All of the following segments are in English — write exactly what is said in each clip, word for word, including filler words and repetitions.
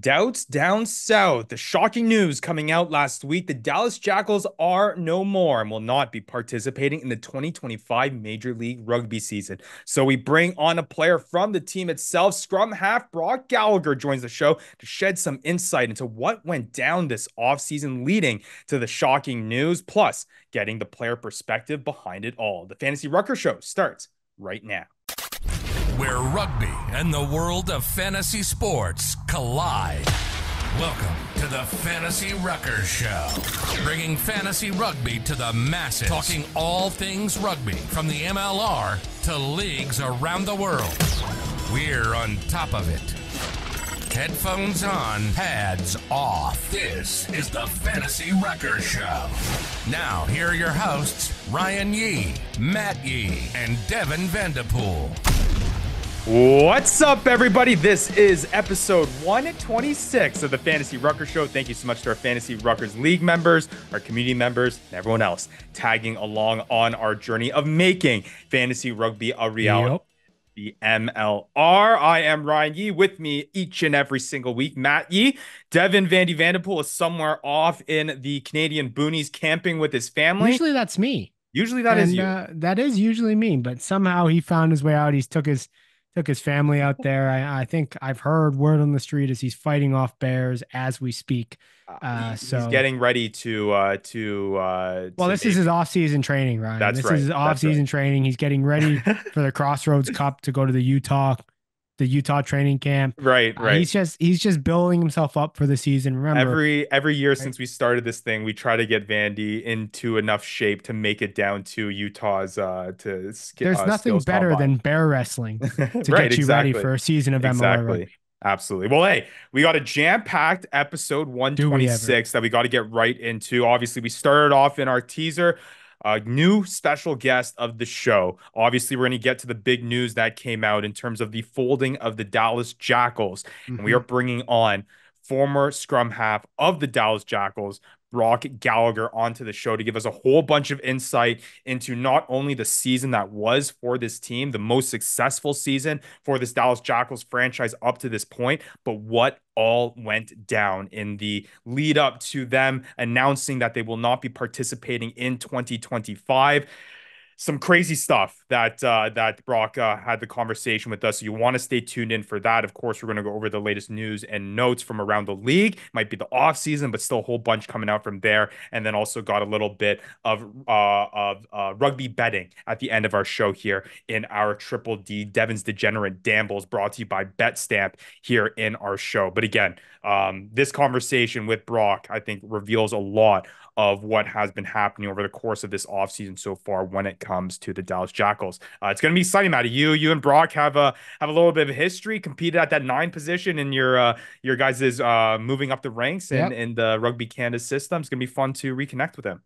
Doubts down south. The shocking news coming out last week. The Dallas Jackals are no more and will not be participating in the twenty twenty-five Major League Rugby season. So we bring on a player from the team itself. Scrum half Brock Gallagher joins the show to shed some insight into what went down this offseason leading to the shocking news, plus getting the player perspective behind it all. The Fantasy Rucker Show starts right now. Where rugby and the world of fantasy sports collide. Welcome to the Fantasy Rucker Show, bringing fantasy rugby to the masses, talking all things rugby from the M L R to leagues around the world. We're on top of it. Headphones on, pads off. This is the Fantasy Rucker Show. Now, here are your hosts, Ryan Yee, Matt Yee, and Devin Vanderpool. What's up, everybody? This is episode one twenty-six of the Fantasy Rucker Show. Thank you so much to our Fantasy Ruckers League members, our community members, and everyone else tagging along on our journey of making fantasy rugby a reality. Yep. The M L R. I am Ryan Yee. With me each and every single week, Matt Yee. Devin Vandy Vanderpool is somewhere off in the Canadian boonies camping with his family. Usually that's me. Usually that and, is you. Uh, that is usually me, but somehow he found his way out. He's took his... Took his family out there. I, I think I've heard word on the street is he's fighting off bears as we speak. Uh, so he's getting ready to uh, to. Uh, well, this is his off-season training, Ryan. That's right. This is his off-season training. He's getting ready for the Crossroads Cup to go to the Utah, the Utah training camp. Right, right. Uh, he's just he's just building himself up for the season. Remember, every every year since we started this thing, we try to get Vandy into enough shape to make it down to Utah's. Uh, to there's uh, nothing better combine. than bear wrestling to right, get you exactly. ready for a season of exactly. M L R rugby. Absolutely. Well, hey, we got a jam-packed episode one twenty-six we that we got to get right into. Obviously, we started off in our teaser. A new special guest of the show. Obviously, we're going to get to the big news that came out in terms of the folding of the Dallas Jackals. Mm-hmm. And we are bringing on former scrum half of the Dallas Jackals, Brock Gallagher, onto the show to give us a whole bunch of insight into not only the season that was for this team, the most successful season for this Dallas Jackals franchise up to this point, but what all went down in the lead up to them announcing that they will not be participating in twenty twenty-five. Some crazy stuff that uh, that Brock uh, had the conversation with us. So you want to stay tuned in for that. Of course, we're going to go over the latest news and notes from around the league. Might be the off season, but still a whole bunch coming out from there. And then also got a little bit of uh, of uh, rugby betting at the end of our show here in our Triple D Devin's Degenerate Dambles, brought to you by Betstamp here in our show. But again, um, this conversation with Brock, I think, reveals a lot of what has been happening over the course of this offseason so far when it comes to the Dallas Jackals. Uh, it's going to be exciting, Matty. You you and Brock have a have a little bit of history, competed at that nine position in your uh, your guys' uh, moving up the ranks and in, yep. in the Rugby Canada system. It's going to be fun to reconnect with him.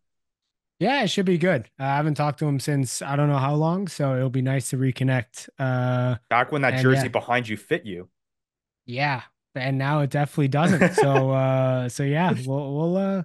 Yeah, it should be good. Uh, I haven't talked to him since I don't know how long, so it'll be nice to reconnect. Uh, Back when that and, jersey yeah. behind you fit you. Yeah, and now it definitely doesn't. So, uh, so yeah, we'll... we'll uh,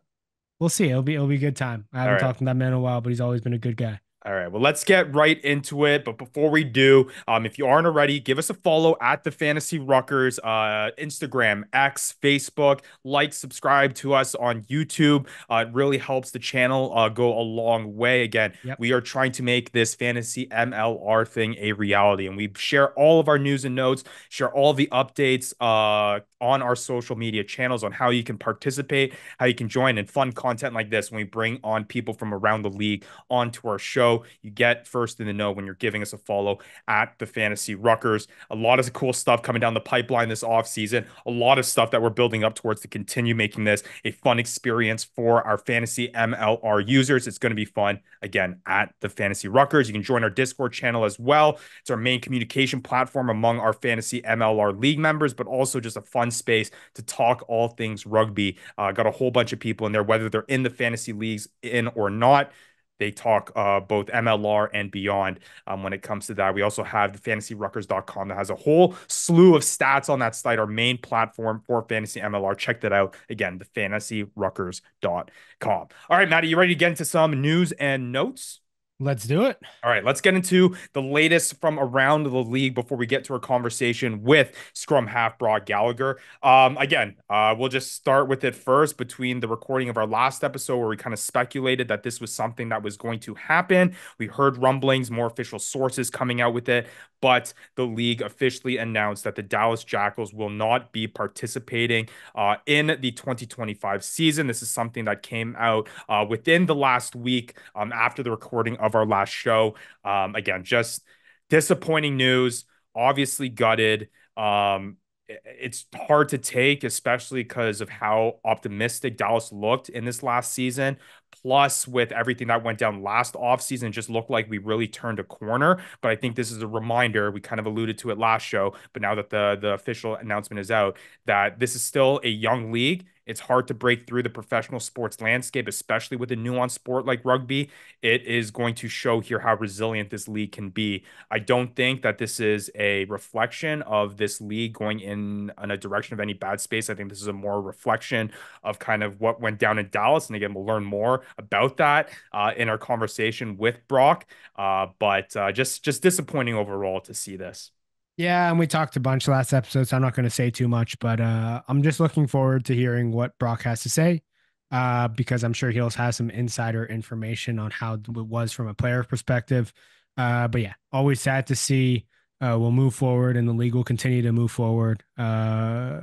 We'll see. It'll be it'll be a good time. I haven't right. talked to that man in a while, but he's always been a good guy. All right. Well, let's get right into it. But before we do, um, if you aren't already, give us a follow at the Fantasy Ruckers, uh, Instagram, X, Facebook, like, subscribe to us on YouTube. Uh, it really helps the channel uh, go a long way. Again, yep. we are trying to make this fantasy M L R thing a reality, and we share all of our news and notes, share all the updates uh, on our social media channels on how you can participate, how you can join, and fun content like this when we bring on people from around the league onto our show. You get first in the know when you're giving us a follow at the Fantasy Ruckers. A lot of cool stuff coming down the pipeline this offseason. A lot of stuff that we're building up towards to continue making this a fun experience for our fantasy M L R users. It's going to be fun. Again, at the Fantasy Ruckers. You can join our Discord channel as well. It's our main communication platform among our fantasy M L R league members, but also just a fun space to talk all things rugby. Uh, got a whole bunch of people in there, whether they're in the fantasy leagues in or not. They talk uh, both M L R and beyond um, when it comes to that. We also have the fantasy ruckers dot com that has a whole slew of stats on that site, our main platform for fantasy M L R. Check that out. Again, the fantasy ruckers dot com. All right, Matty, you ready to get into some news and notes? Let's do it. All right, let's get into the latest from around the league before we get to our conversation with scrum half Brock Gallagher. Um, again, uh, we'll just start with it first. Between the recording of our last episode where we kind of speculated that this was something that was going to happen, we heard rumblings, more official sources coming out with it, but the league officially announced that the Dallas Jackals will not be participating uh, in the twenty twenty-five season. This is something that came out uh, within the last week um, after the recording of our last show. Um, again, just disappointing news, obviously gutted. Um, it's hard to take, especially because of how optimistic Dallas looked in this last season. Plus, with everything that went down last offseason, it just looked like we really turned a corner. But I think this is a reminder. We kind of alluded to it last show, but now that the, the official announcement is out, that this is still a young league. It's hard to break through the professional sports landscape, especially with a nuanced sport like rugby. It is going to show here how resilient this league can be. I don't think that this is a reflection of this league going in, in a direction of any bad space. I think this is a more reflection of kind of what went down in Dallas. And again, we'll learn more about that uh, in our conversation with Brock. Uh, but uh, just, just disappointing overall to see this. Yeah, and we talked a bunch last episode, so I'm not going to say too much, but uh, I'm just looking forward to hearing what Brock has to say uh, because I'm sure he'll have some insider information on how it was from a player perspective. Uh, but yeah, always sad to see. Uh, we'll move forward, and the league will continue to move forward. Uh,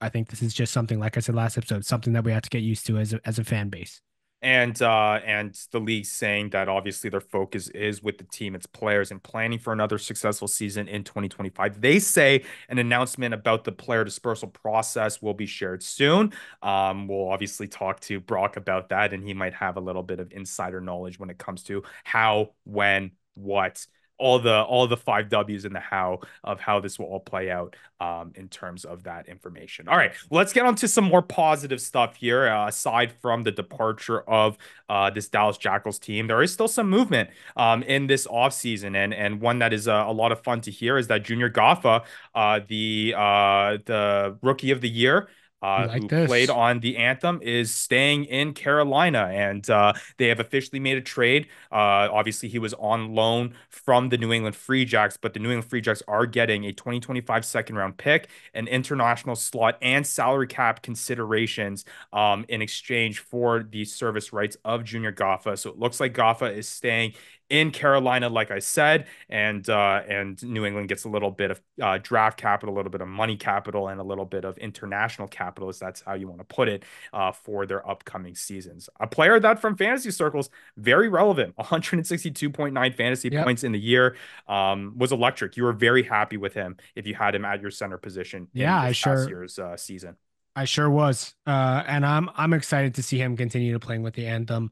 I think this is just something, like I said last episode, something that we have to get used to as a, as a fan base. And uh, and the league saying that obviously their focus is with the team, its players, and planning for another successful season in twenty twenty-five. They say an announcement about the player dispersal process will be shared soon. Um, we'll obviously talk to Brock about that, and he might have a little bit of insider knowledge when it comes to how, when, what, all the all the five W's in the how of how this will all play out um, in terms of that information. All right, let's get on to some more positive stuff here. Uh, aside from the departure of uh, this Dallas Jackals team, there is still some movement um, in this offseason. And and one that is a, a lot of fun to hear is that Junior Gaffa, uh, the, uh, the rookie of the year, Uh, like who this. played on the anthem, is staying in Carolina, and uh, they have officially made a trade. Uh, obviously, he was on loan from the New England Free Jacks, but the New England Free Jacks are getting a twenty twenty-five second round pick, an international slot, and salary cap considerations um, in exchange for the service rights of Junior Gaffa. So it looks like Gaffa is staying in Carolina, like I said, and uh, and New England gets a little bit of uh, draft capital, a little bit of money capital, and a little bit of international capital, if that's how you want to put it, uh, for their upcoming seasons. A player that, from fantasy circles, very relevant, one hundred sixty-two point nine fantasy yep. points in the year, um, was electric. You were very happy with him if you had him at your center position yeah, in this I sure, past year's uh, season. I sure was, uh, and I'm I'm excited to see him continue to playing with the anthem.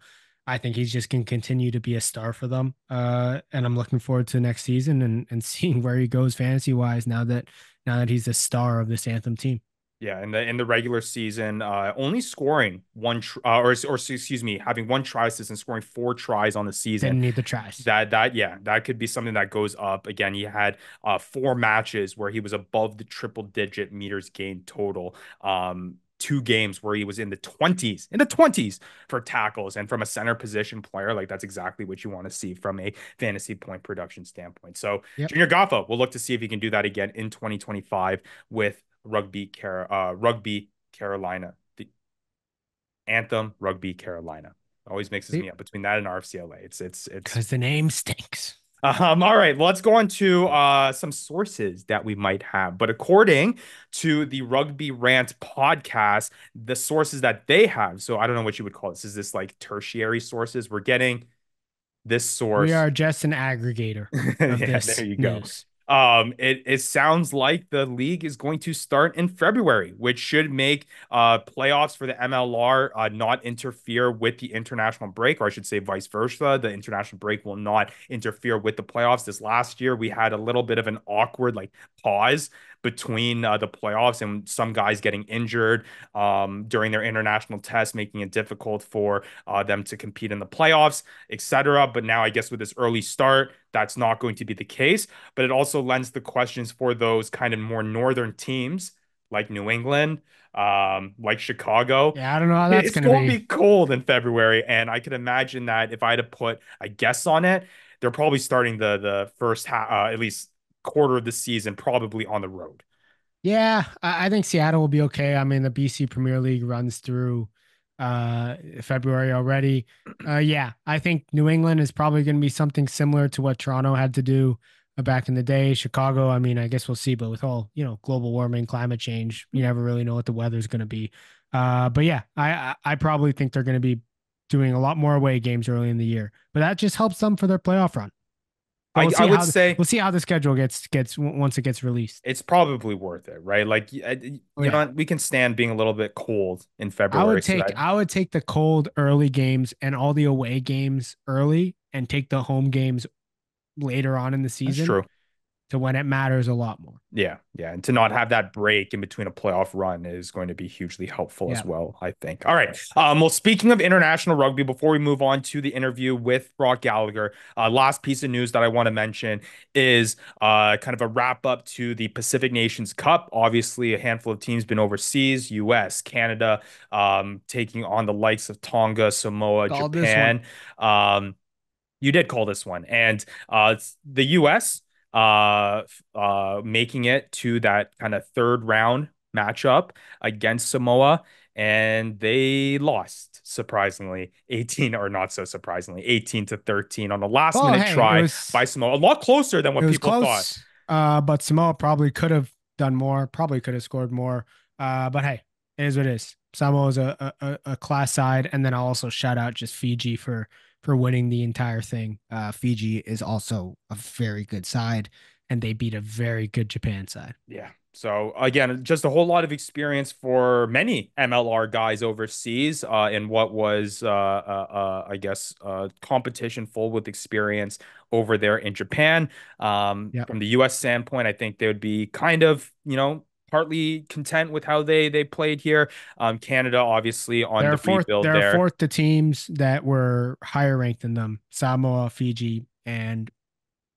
I think he's just going to continue to be a star for them. Uh, and I'm looking forward to next season and, and seeing where he goes fantasy wise now that now that he's the star of this anthem team. Yeah, in the in the regular season, uh, only scoring one tr uh, or or excuse me, having one try assist and scoring four tries on the season. Didn't need the tries. That that yeah, that could be something that goes up. Again, he had uh, four matches where he was above the triple digit meters gained total. Um, two games where he was in the twenties, in the twenties for tackles, and from a center position player, like that's exactly what you want to see from a fantasy point production standpoint. So yep. Junior Gaffa, we'll look to see if he can do that again in twenty twenty-five with Rugby, Car uh, Rugby Carolina, the anthem Rugby Carolina. Always mixes see? me up between that and R F C L A. It's it's it's because the name stinks. Um, all right, let's go on to uh, some sources that we might have. But according to the Rugby Rant podcast, the sources that they have, so I don't know what you would call this. Is this like tertiary sources? We're getting this source. We are just an aggregator of yeah, this there you go. News. Um, it, it sounds like the league is going to start in February, which should make uh, playoffs for the M L R uh, not interfere with the international break, or I should say vice versa. The international break will not interfere with the playoffs. This last year, we had a little bit of an awkward like pause between uh, the playoffs and some guys getting injured um, during their international tests, making it difficult for uh, them to compete in the playoffs, et cetera. But now I guess with this early start, that's not going to be the case, but it also lends the questions for those kind of more northern teams like New England, um, like Chicago. Yeah, I don't know how that's going to be. It's going to be cold in February, and I could imagine that if I had to put a guess on it, they're probably starting the the first half, uh, at least quarter of the season, probably on the road. Yeah, I think Seattle will be okay. I mean, the B C Premier League runs through uh, February already. Uh, yeah, I think New England is probably going to be something similar to what Toronto had to do back in the day. Chicago, I mean, I guess we'll see, but with all, you know, global warming, climate change, you never really know what the weather's going to be. Uh, but yeah, I, I probably think they're going to be doing a lot more away games early in the year, but that just helps them for their playoff run. We'll I, I would say the, we'll see how the schedule gets gets once it gets released. It's probably worth it, right? Like, you oh, yeah. know, we can stand being a little bit cold in February. I would take so I, I would take the cold early games and all the away games early, and take the home games later on in the season. That's true. To when it matters a lot more. Yeah, yeah, and to not have that break in between a playoff run is going to be hugely helpful yeah. as well, I think. All right. Um, well, speaking of international rugby, before we move on to the interview with Brock Gallagher, uh, last piece of news that I want to mention is uh, kind of a wrap up to the Pacific Nations Cup. Obviously, a handful of teams been overseas: U S, Canada, um, taking on the likes of Tonga, Samoa, Call Japan. Um, you did call this one, and uh, the U S Uh, uh, making it to that kind of third round matchup against Samoa, and they lost, surprisingly, eighteen or not so surprisingly, eighteen to thirteen on a last oh, minute hey, try was, by Samoa. A lot closer than what people close, thought. Uh, but Samoa probably could have done more, probably could have scored more. Uh, but hey, it is what it is. Samoa is a, a, a class side, and then I'll also shout out just Fiji for for winning the entire thing. Uh, Fiji is also a very good side, and they beat a very good Japan side. Yeah. So again, just a whole lot of experience for many M L R guys overseas uh, in what was, uh, uh, uh, I guess, uh, competition full with experience over there in Japan. Um, yep. From the U S standpoint, I think they would be kind of, you know, partly content with how they they played here. Um, Canada, obviously, on they're the fourth, rebuild they're there. They're fourth to teams that were higher ranked than them: Samoa, Fiji, and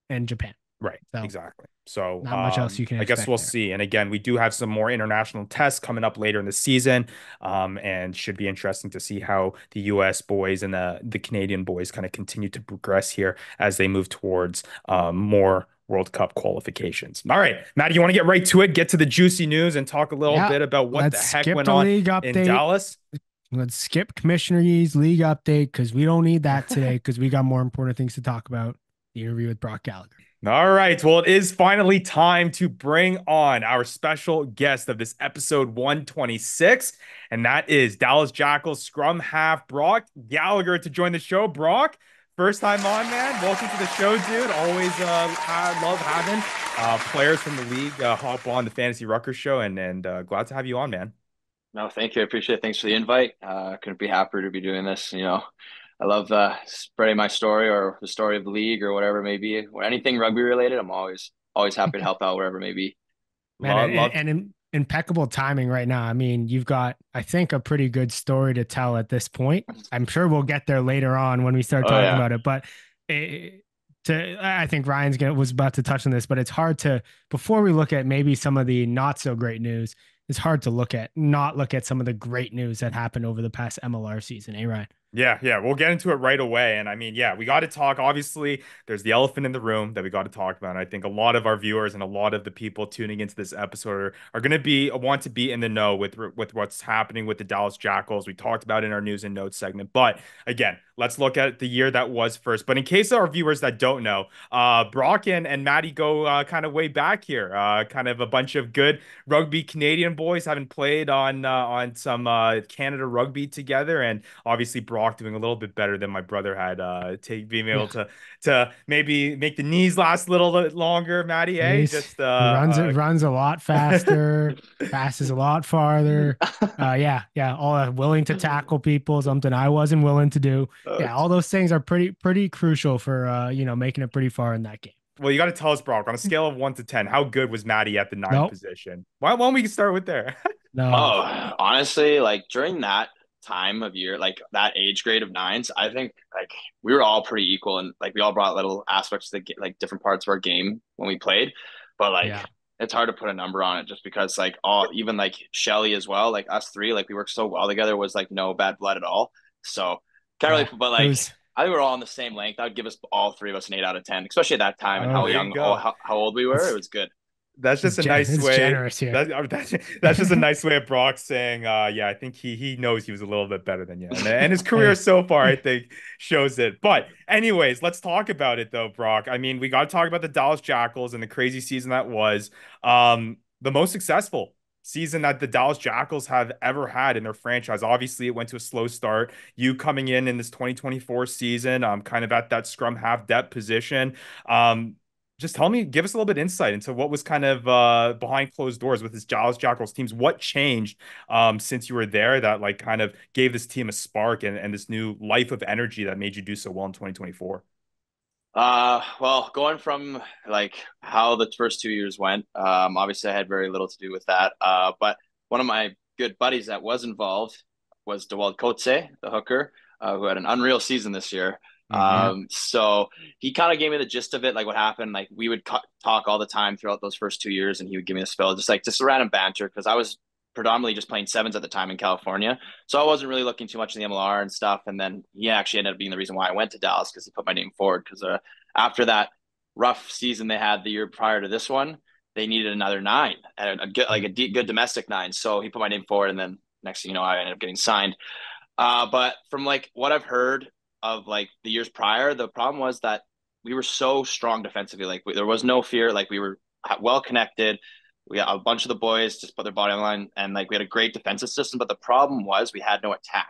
and Japan. Right, so, exactly. So not um, much else you can. I guess we'll there. see. And again, we do have some more international tests coming up later in the season, um, and should be interesting to see how the U S boys and the the Canadian boys kind of continue to progress here as they move towards um, more World Cup qualifications. All right, Matt, you want to get right to it, get to the juicy news, and talk a little yeah, bit about what the heck went on update. in Dallas? Let's skip Commissioner Yee's league update because we don't need that today because we got more important things to talk about. The interview with Brock Gallagher. All right. Well, it is finally time to bring on our special guest of this episode one twenty-six, and that is Dallas Jackals scrum half Brock Gallagher to join the show. Brock, first time on, man. Welcome to the show, dude. Always uh, love having uh, players from the league uh, hop on the Fantasy Rucker Show, and and uh, glad to have you on, man. No, thank you. I appreciate it. Thanks for the invite. Uh, couldn't be happier to be doing this. You know, I love uh, spreading my story or the story of the league or whatever it may be. Anything rugby related, I'm always always happy to help out wherever it may be. Man, love, and, love. and in, impeccable timing right now. I mean, you've got, I think, a pretty good story to tell at this point. I'm sure we'll get there later on when we start talking oh, yeah. about it. But it, to, I think Ryan's gonna, was about to touch on this, but it's hard to, before we look at maybe some of the not so great news, it's hard to look at, not look at some of the great news that happened over the past M L R season, eh, Ryan? Yeah, yeah, we'll get into it right away. And I mean, yeah, we got to talk. Obviously, there's the elephant in the room that we got to talk about. And I think a lot of our viewers and a lot of the people tuning into this episode are, are going to be want to be in the know with with what's happening with the Dallas Jackals. We talked about in our news and notes segment. But again, let's look at the year that was first. But in case our viewers that don't know, uh, Brock and, and Maddie go uh, kind of way back here, uh, kind of a bunch of good rugby Canadian boys having played on, uh, on some uh, Canada rugby together. And obviously, Brock doing a little bit better than my brother had uh take being able to to maybe make the knees last a little bit longer. Matty, eh? Just uh runs it uh, runs a lot faster, passes a lot farther. Uh yeah, yeah. All uh, willing to tackle people, something I wasn't willing to do. Yeah, all those things are pretty pretty crucial for uh you know making it pretty far in that game. Well, you got to tell us, Brock, on a scale of one to ten, how good was Matty at the nine nope. position? Why won't we start with there? no. Oh, honestly, like during that time of year, like that age grade of nines, I think like we were all pretty equal, and like we all brought little aspects to the like different parts of our game when we played. But like yeah. it's hard to put a number on it just because like all, even like Shelly as well, like us three, like we worked so well together, was like no bad blood at all. So can't really, yeah, but like, was... I think we're all on the same length. That would give us all three of us an eight out of ten, especially at that time, oh, and how young, you how, how old we were. It's... It was good. That's just it's a gen- nice way. Generous here. That, that's, that's just a nice way of Brock saying, uh, yeah, I think he he knows he was a little bit better than you. And, and his career so far, I think, shows it. But anyways, let's talk about it, though, Brock. I mean, we got to talk about the Dallas Jackals and the crazy season that was. Um, the most successful season that the Dallas Jackals have ever had in their franchise. Obviously, it went to a slow start. You coming in in this twenty twenty-four season, um, kind of at that scrum half depth position. Um Just tell me, give us a little bit of insight into what was kind of uh, behind closed doors with this Dallas Jackals teams. What changed um, since you were there that like kind of gave this team a spark and, and this new life of energy that made you do so well in twenty twenty-four? Uh, well, going from like how the first two years went, um, obviously I had very little to do with that. Uh, but one of my good buddies that was involved was Dewald Coetzee, the hooker, uh, who had an unreal season this year. Mm-hmm. Um, so he kind of gave me the gist of it, like what happened. Like we would co- talk all the time throughout those first two years, and he would give me a spill, just like just a random banter, because I was predominantly just playing sevens at the time in California, so I wasn't really looking too much in the M L R and stuff. And then he actually ended up being the reason why I went to Dallas, because he put my name forward. Because uh, after that rough season they had the year prior to this one, they needed another nine and a good, like a d- good domestic nine. So he put my name forward, and then next thing you know, I ended up getting signed. Uh, but from like what I've heard of like the years prior, the problem was that we were so strong defensively. Like we, there was no fear. Like we were well connected. We got a bunch of the boys just put their body on the line, and like we had a great defensive system. But the problem was we had no attack.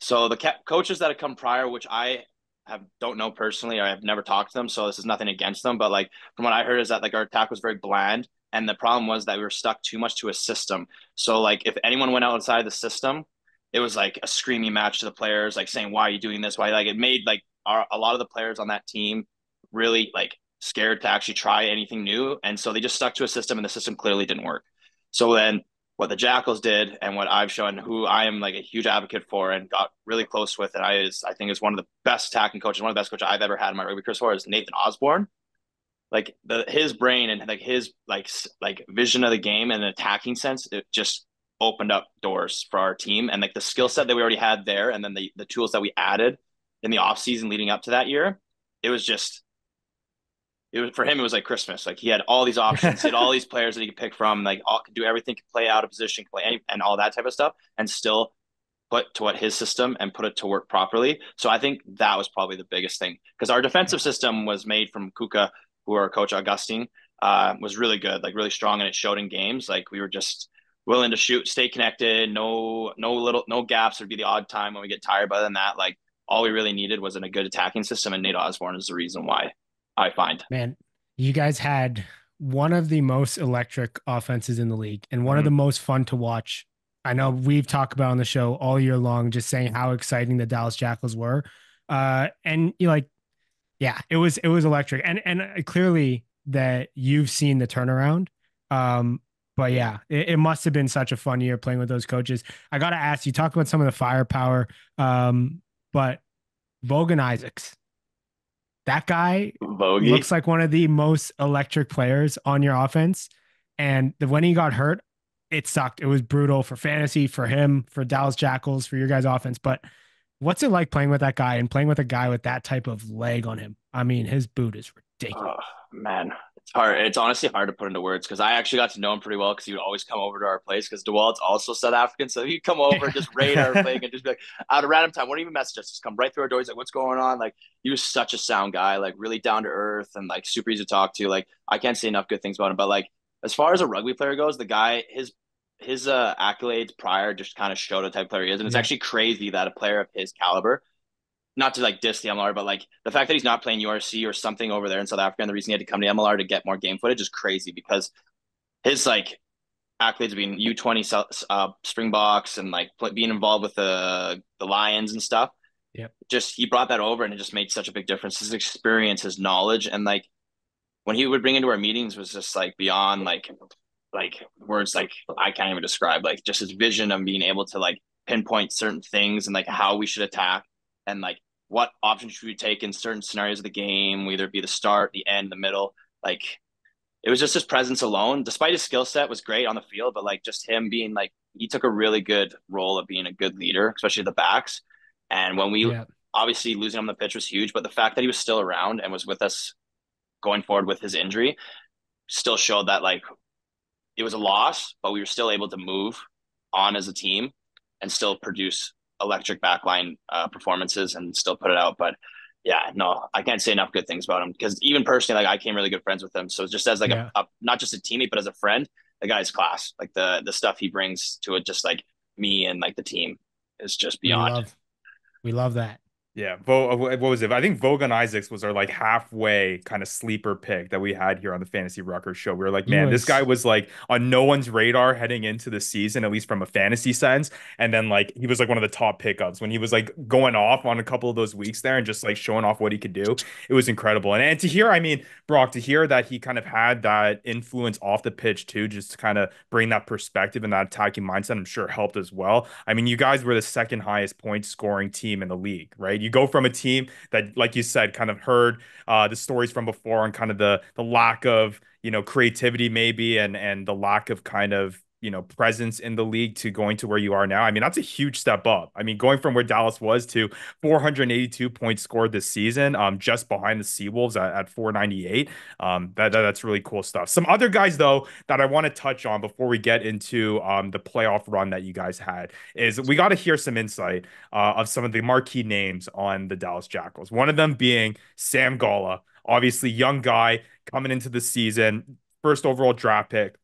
So the ca- coaches that had come prior, which I have don't know personally, or I've never talked to them, so this is nothing against them. But like from what I heard is that like our attack was very bland, and the problem was that we were stuck too much to a system. So like if anyone went outside the system, it was like a screaming match to the players, like saying, why are you doing this? Why? Like it made like our, a lot of the players on that team really like scared to actually try anything new. And so they just stuck to a system, and the system clearly didn't work. So then what the Jackals did, and what I've shown, who I am like a huge advocate for and got really close with, and I is, I think is one of the best attacking coaches, one of the best coaches I've ever had in my rugby career, is Nathan Osborne. Like the, his brain and like his like, like vision of the game and an attacking sense, it just opened up doors for our team. And like the skill set that we already had there, and then the, the tools that we added in the off season leading up to that year, it was just, it was for him, it was like Christmas. Like he had all these options, he had all these players that he could pick from, like all could do everything, could play out of position, could play any, and all that type of stuff, and still put to what his system and put it to work properly. So I think that was probably the biggest thing, because our defensive system was made from Kuka, who our coach Augustine uh, was really good, like really strong, and it showed in games. Like we were just willing to shoot, stay connected, no no little no gaps. There'd be the odd time when we get tired, but other than that, like all we really needed was in a good attacking system, and Nate Osborne is the reason why, I find. Man, you guys had one of the most electric offenses in the league, and one mm-hmm. of the most fun to watch. I know we've talked about on the show all year long, just saying how exciting the Dallas Jackals were. Uh, and you like, yeah, it was it was electric. And and clearly that you've seen the turnaround. Um But yeah, it, it must have been such a fun year playing with those coaches. I got to ask, you talk about some of the firepower, um, but Vogan Isaacs, that guy Vogie. Looks like one of the most electric players on your offense. And the, when he got hurt, it sucked. It was brutal for fantasy, for him, for Dallas Jackals, for your guys' offense. But what's it like playing with that guy and playing with a guy with that type of leg on him? I mean, his boot is ridiculous. Oh, man. It's hard. It's honestly hard to put into words, because I actually got to know him pretty well, because he would always come over to our place, because Dewald's also South African. So he'd come over and just raid our thing and just be like, at a random time, wouldn't even message us, just come right through our doors, like, what's going on? Like, he was such a sound guy, like really down to earth and like super easy to talk to. Like, I can't say enough good things about him. But like, as far as a rugby player goes, the guy, his his uh, accolades prior just kind of showed the type of player he is. And it's yeah. actually crazy that a player of his caliber, not to like diss the M L R, but like the fact that he's not playing U R C or something over there in South Africa, and the reason he had to come to M L R to get more game footage is crazy, because his like accolades being U twenty uh, Springboks and like being involved with the the Lions and stuff. Yeah, just he brought that over, and it just made such a big difference. His experience, his knowledge, and like when he would bring into our meetings was just like beyond like like words like I can't even describe. Like just his vision of being able to like pinpoint certain things and like how we should attack and like what options should we take in certain scenarios of the game, whether it be the start, the end, the middle. Like it was just his presence alone, despite his skill set, was great on the field. But like just him being like, he took a really good role of being a good leader, especially the backs. And when we yeah. obviously losing him on the pitch was huge, but the fact that he was still around and was with us going forward with his injury still showed that like it was a loss, but we were still able to move on as a team and still produce electric backline uh, performances and still put it out. But yeah, no, I can't say enough good things about him, because even personally, like I came really good friends with him. So just as like yeah. a, a, not just a teammate, but as a friend, the guy's class, like the, the stuff he brings to it, just like me and like the team is just beyond. We love, we love that. Yeah. Vo, what was it? I think Vogan Isaacs was our like halfway kind of sleeper pick that we had here on the Fantasy Rucker Show. We were like, man, this guy was like on no one's radar heading into the season, at least from a fantasy sense. And then like, he was like one of the top pickups when he was like going off on a couple of those weeks there and just like showing off what he could do. It was incredible. And, and to hear, I mean, Brock, to hear that he kind of had that influence off the pitch too, just to kind of bring that perspective and that attacking mindset, I'm sure helped as well. I mean, you guys were the second highest point scoring team in the league, right? You go from a team that, like you said, kind of heard uh, the stories from before and kind of the the lack of, you know, creativity maybe and and the lack of kind of, you know, presence in the league to going to where you are now. I mean, that's a huge step up. I mean, going from where Dallas was to four hundred eighty-two points scored this season, um, just behind the Seawolves at, at four ninety-eight. Um, that, that that's really cool stuff. Some other guys though that I want to touch on before we get into um the playoff run that you guys had is we got to hear some insight uh, of some of the marquee names on the Dallas Jackals. One of them being Sam Gala, obviously young guy coming into the season, first overall draft pick.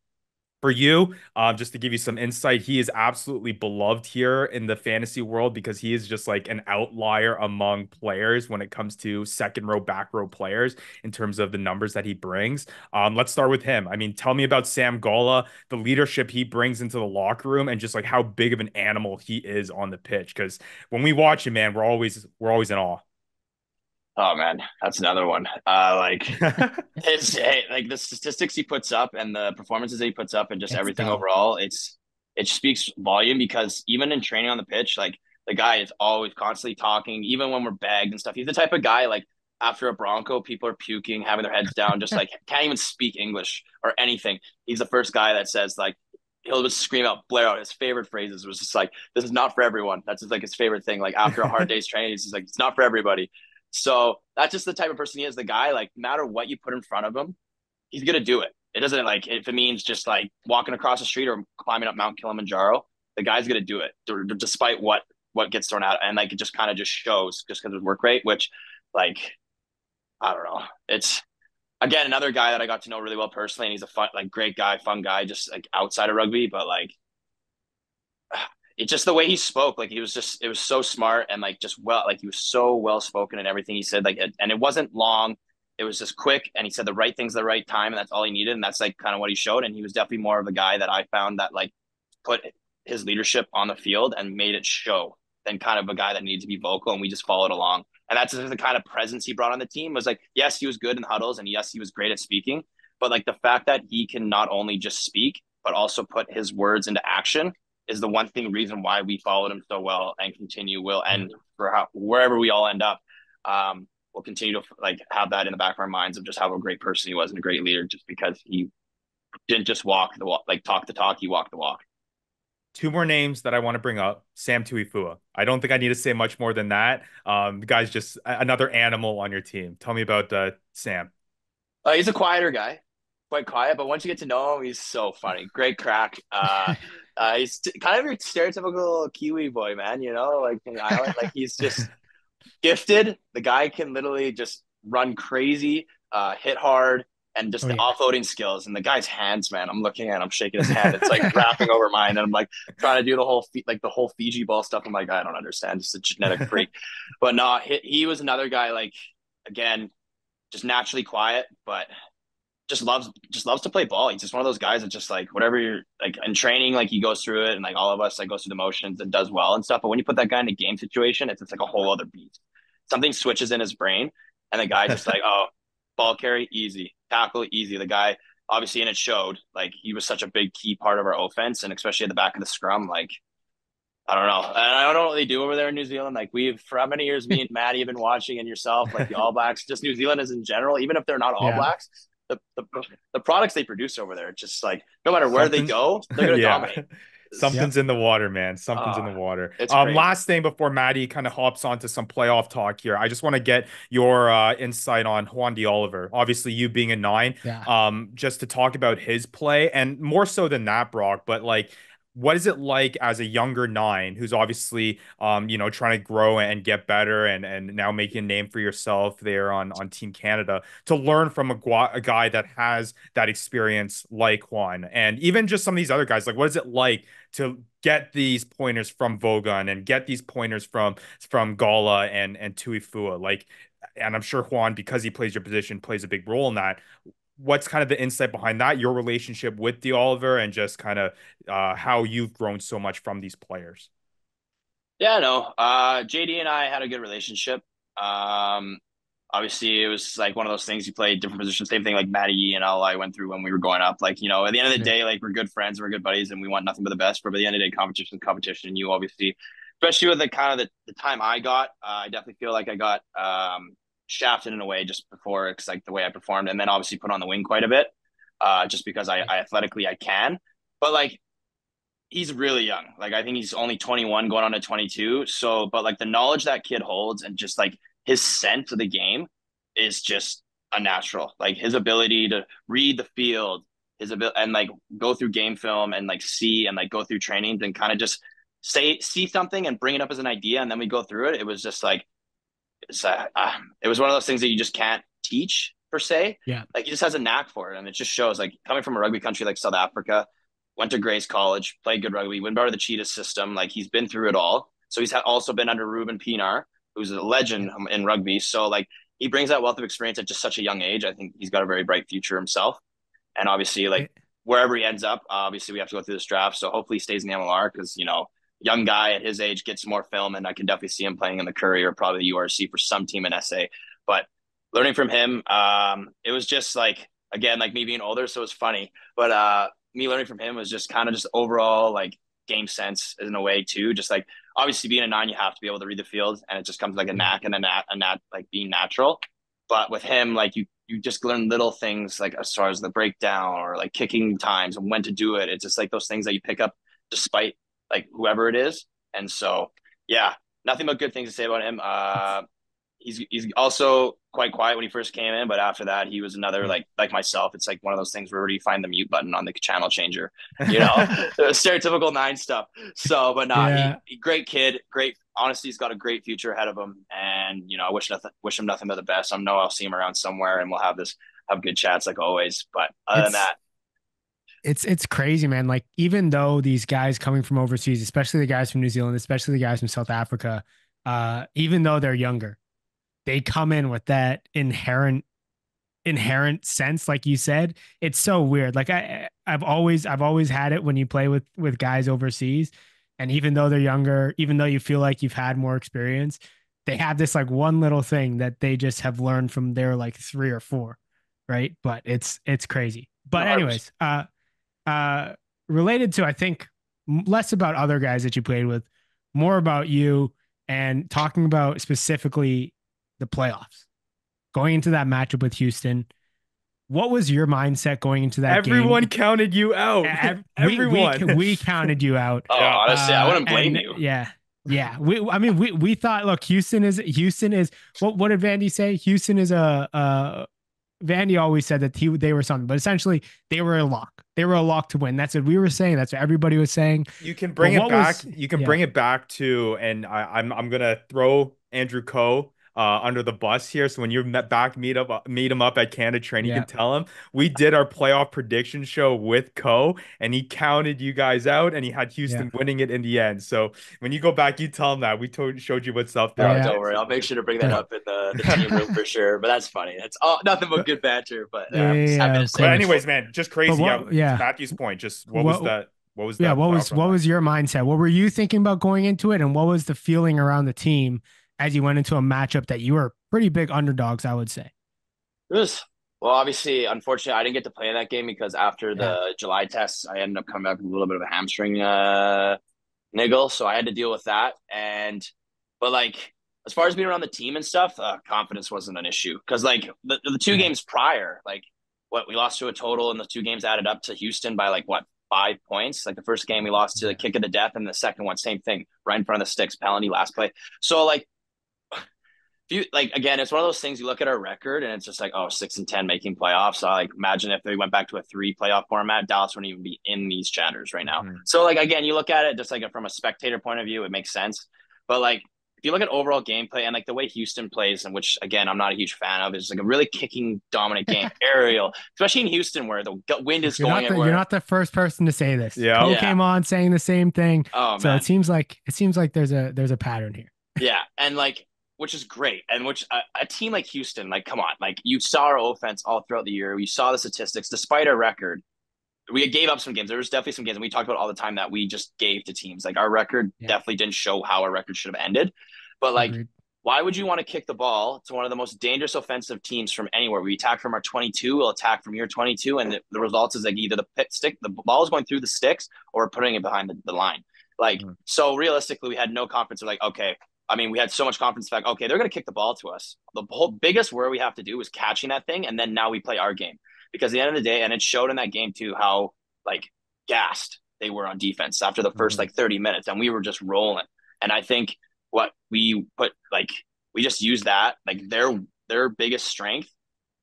For you, um, just to give you some insight, he is absolutely beloved here in the fantasy world because he is just like an outlier among players when it comes to second row, back row players in terms of the numbers that he brings. Um, let's start with him. I mean, tell me about Sam Gala, the leadership he brings into the locker room, and just like how big of an animal he is on the pitch. Because when we watch him, man, we're always we're always in awe. Oh man, that's another one. Uh, like his, hey, like the statistics he puts up and the performances that he puts up and just that's everything dope. Overall, it's it speaks volume, because even in training on the pitch, like the guy is always constantly talking, even when we're bagged and stuff. He's the type of guy like after a Bronco, people are puking, having their heads down, just like can't even speak English or anything. He's the first guy that says like he'll just scream out, blare out his favorite phrases. It was just like, "This is not for everyone." That's just like his favorite thing. Like after a hard day's training, he's just like, "It's not for everybody." So that's just the type of person he is. The guy, like, no matter what you put in front of him, he's going to do it. It doesn't, like, if it means just, like, walking across the street or climbing up Mount Kilimanjaro, the guy's going to do it, d- despite what what gets thrown out. And, like, it just kind of just shows just because of his work rate, which, like, I don't know. It's, again, another guy that I got to know really well personally, and he's a fun, like, great guy, fun guy, just, like, outside of rugby. But, like, it's just the way he spoke, like he was just, it was so smart and like just well, like he was so well spoken and everything he said, like, and it wasn't long. It was just quick. And he said the right things at the right time. And that's all he needed. And that's like kind of what he showed. And he was definitely more of a guy that I found that like put his leadership on the field and made it show than kind of a guy that needed to be vocal. And we just followed along. And that's the kind of presence he brought on the team. It was like, yes, he was good in huddles and yes, he was great at speaking, but like the fact that he can not only just speak, but also put his words into action is the one thing reason why we followed him so well and continue will and for how, wherever we all end up, um, we'll continue to like have that in the back of our minds of just how a great person he was and a great leader, just because he didn't just walk the walk, like talk the talk, he walked the walk. Two more names that I want to bring up. Sam Tuifua. I don't think I need to say much more than that. Um, the guy's just another animal on your team. Tell me about uh, Sam. Uh, he's a quieter guy. Quite quiet, but once you get to know him, he's so funny. Great crack. Uh, uh, he's t- kind of your stereotypical Kiwi boy, man. You know, like in Ireland, like he's just gifted. The guy can literally just run crazy, uh, hit hard, and just oh, the yeah. offloading skills. And the guy's hands, man. I'm looking at him, I'm shaking his hand. It's like wrapping over mine, and I'm like trying to do the whole fi- like the whole Fiji ball stuff. I'm like, I don't understand. Just a genetic freak. But no, he, he was another guy. Like again, just naturally quiet, but. just loves just loves to play ball. He's just one of those guys that just like whatever you're like in training, like he goes through it, and like all of us like goes through the motions and does well and stuff. But when you put that guy in a game situation, it's, it's like a whole other beat. Something switches in his brain and the guy just like, oh, ball carry easy, tackle easy. The guy obviously, and it showed, like he was such a big key part of our offense, and especially at the back of the scrum. Like I don't know. And I don't know what they do over there in New Zealand. Like we've, for how many years me and Maddie have been watching, and yourself, like the All Blacks, just New Zealanders in general, even if they're not All yeah. Blacks, the, the the products they produce over there, just like no matter where Something, they go, they're gonna yeah. dominate. Something's yeah. in the water, man. Something's uh, in the water. Um, last thing before Maddie kind of hops onto some playoff talk here, I just want to get your uh, insight on Juan de Oliver. Obviously, you being a nine, yeah. um, just to talk about his play, and more so than that, Brock, but like, what is it like as a younger nine who's obviously, um, you know, trying to grow and get better and and now making a name for yourself there on, on Team Canada, to learn from a, gu a guy that has that experience like Juan, and even just some of these other guys? Like, what is it like to get these pointers from Vogan and get these pointers from from Gala and, and Tuifua? Like, and I'm sure Juan, because he plays your position, plays a big role in that. What's kind of the insight behind that, your relationship with de Oliver, and just kind of uh, how you've grown so much from these players? Yeah, no, uh, J D and I had a good relationship. Um, obviously, it was like one of those things, you play different positions, same thing like Matt Yee and all I went through when we were growing up. Like, you know, at the end of the day, like, we're good friends, we're good buddies, and we want nothing but the best. But at the end of the day, competition, competition. You obviously, especially with the kind of the, the time I got, uh, I definitely feel like I got um, – shafted in a way just before, it's like the way I performed, and then obviously put on the wing quite a bit, uh, just because I, I athletically I can. But like, he's really young. Like, I think he's only twenty-one, going on to twenty-two. So, but like the knowledge that kid holds, and just like his sense of the game, is just unnatural. Like his ability to read the field, his ability, and like go through game film and like see and like go through trainings and kind of just say see something and bring it up as an idea, and then we go through it. It was just like. It's, uh, uh, it was one of those things that you just can't teach per se. Yeah. Like, he just has a knack for it. And it just shows, like, coming from a rugby country like South Africa, went to Grays College, played good rugby, went part of the Cheetah system. Like, he's been through it all. So he's also been under Ruben Pienaar, who's a legend in rugby. So like, he brings that wealth of experience at just such a young age. I think he's got a very bright future himself. And obviously, like, wherever he ends up, obviously we have to go through this draft. So hopefully he stays in the M L R, because, you know, young guy at his age gets more film, and I can definitely see him playing in the Courier or probably the U R C for some team in S A. But learning from him, um, it was just like, again, like me being older, so it's funny. But uh, me learning from him was just kind of just overall like game sense in a way too. Just like, obviously being a nine, you have to be able to read the field, and it just comes like a knack and a nat, a nat like being natural. But with him, like you you just learn little things like as far as the breakdown or like kicking times and when to do it. It's just like those things that you pick up despite like whoever it is. And so, yeah, nothing but good things to say about him. Uh, he's, he's also quite quiet when he first came in, but after that, he was another, like, like myself. It's like one of those things where you find the mute button on the channel changer, you know, stereotypical nine stuff. So, but nah, yeah. he, he, great kid, great. Honestly, he's got a great future ahead of him. And, you know, I wish nothing, wish him nothing but the best. I know I'll see him around somewhere, and we'll have this, have good chats like always. But other it's than that, It's it's crazy, man. Like, even though these guys coming from overseas, especially the guys from New Zealand, especially the guys from South Africa, uh, even though they're younger, they come in with that inherent inherent sense, like you said. It's so weird. Like I I've always I've always had it when you play with with guys overseas, and even though they're younger, even though you feel like you've had more experience, they have this like one little thing that they just have learned from their like three or four, right? But it's it's crazy. But anyways, uh. Uh, related to, I think, less about other guys that you played with, more about you, and talking about specifically the playoffs, going into that matchup with Houston. What was your mindset going into that game? Everyone counted you out. Every, Everyone. We, we, we counted you out. Oh, honestly, uh, I wouldn't blame and, you. Yeah. Yeah. We, I mean, we, we thought, look, Houston is, Houston is, what, what did Vandy say? Houston is a, uh, Vandy always said that he, they were something, but essentially they were a lock. They were a lock to win. That's what we were saying. That's what everybody was saying. You can bring it back. Was, you can yeah. bring it back to, and I, I'm I'm gonna throw Andrew Coe uh, under the bus here. So when you met back, meet up, meet him up at Canada Train, yeah. you can tell him we did our playoff prediction show with Coe, and he counted you guys out, and he had Houston yeah. winning it in the end. So when you go back, you tell him that we told, showed you what's up there. Oh, yeah. Don't worry, I'll make sure to bring that yeah. up in the, the team room for sure. But that's funny. That's all nothing but good banter. But yeah, yeah, yeah, yeah. But anyways, man, just crazy. What, yeah, yeah. Matthew's point. Just what, what was that? What was that? Yeah. What was what was your mindset? What were you thinking about going into it, and what was the feeling around the team as you went into a matchup that you were pretty big underdogs, I would say? It was, well, obviously, unfortunately, I didn't get to play in that game because after the yeah. July tests, I ended up coming back with a little bit of a hamstring uh, niggle. So I had to deal with that. And, but like, as far as being around the team and stuff, uh, confidence wasn't an issue. Cause like the, the two yeah. games prior, like what we lost to a total in the two games added up to Houston by like what, five points. Like the first game we lost to the kick of the death, and the second one, same thing, right in front of the sticks, penalty, last play. So like, if you like, again, it's one of those things. You look at our record and it's just like, oh, six and ten making playoffs. So like, imagine if they went back to a three playoff format, Dallas wouldn't even be in these chanters right now. Mm-hmm. So like, again, you look at it just like from a spectator point of view, it makes sense. But like, if you look at overall gameplay and like the way Houston plays, and which again I'm not a huge fan of, is like a really kicking dominant game, aerial, especially in Houston where the wind is you're going. Not the, you're not the first person to say this. Yeah, Cole yeah. came on saying the same thing. Oh, so man. it seems like it seems like there's a there's a pattern here. Yeah, and like which is great, and which uh, a team like Houston, like come on, like you saw our offense all throughout the year. You saw the statistics, despite our record. We gave up some games. There was definitely some games, and we talked about all the time that we just gave to teams. Like our record yeah. definitely didn't show how our record should have ended. But like, mm-hmm. why would you want to kick the ball to one of the most dangerous offensive teams from anywhere? We attack from our twenty-two, we'll attack from your twenty-two, and the, the result is like either the pit stick, the ball is going through the sticks, or putting it behind the, the line. Like, mm-hmm. so realistically, we had no confidence. We're like, okay, I mean, we had so much confidence. Like, okay, they're going to kick the ball to us. The whole biggest word we have to do is catching that thing, and then now we play our game. Because at the end of the day, and it showed in that game too, how like gassed they were on defense after the first mm-hmm. like thirty minutes, and we were just rolling. And I think what we put, like we just used that, like their their biggest strength,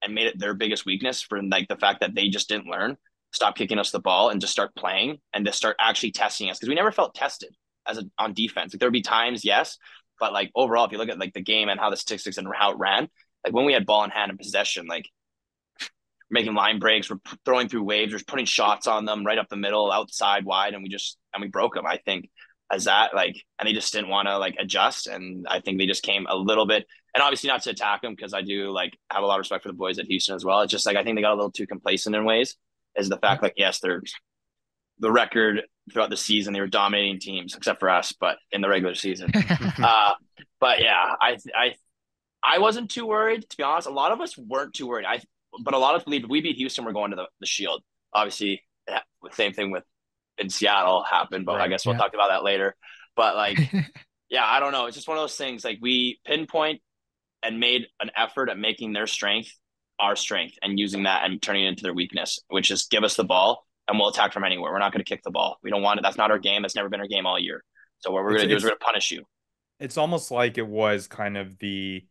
and made it their biggest weakness, for like the fact that they just didn't learn, stop kicking us the ball, and just start playing and just start actually testing us, because we never felt tested as a, on defense. Like there would be times, yes, but like overall, if you look at like the game and how the statistics and how it ran, like when we had ball in hand and possession, like. Making line breaks, we're throwing through waves, we're putting shots on them right up the middle, outside, wide, and we just and we broke them. I think as that like, and they just didn't want to like adjust, and I think they just came a little bit. And obviously not to attack them, because I do like have a lot of respect for the boys at Houston as well. It's just like I think they got a little too complacent in ways. Is the fact like yes, they're the record throughout the season they were dominating teams except for us, but in the regular season. uh, but yeah, I I I wasn't too worried, to be honest. A lot of us weren't too worried. I. But a lot of believe if we beat Houston, we're going to the, the Shield. Obviously, yeah, the same thing with in Seattle happened, but right, I guess yeah. we'll talk about that later. But like, yeah, I don't know. It's just one of those things. Like we pinpoint and made an effort at making their strength our strength, and using that and turning it into their weakness, which is give us the ball and we'll attack from anywhere. We're not going to kick the ball. We don't want it. That's not our game. That's never been our game all year. So what we're going to do is we're going to punish you. It's almost like it was kind of the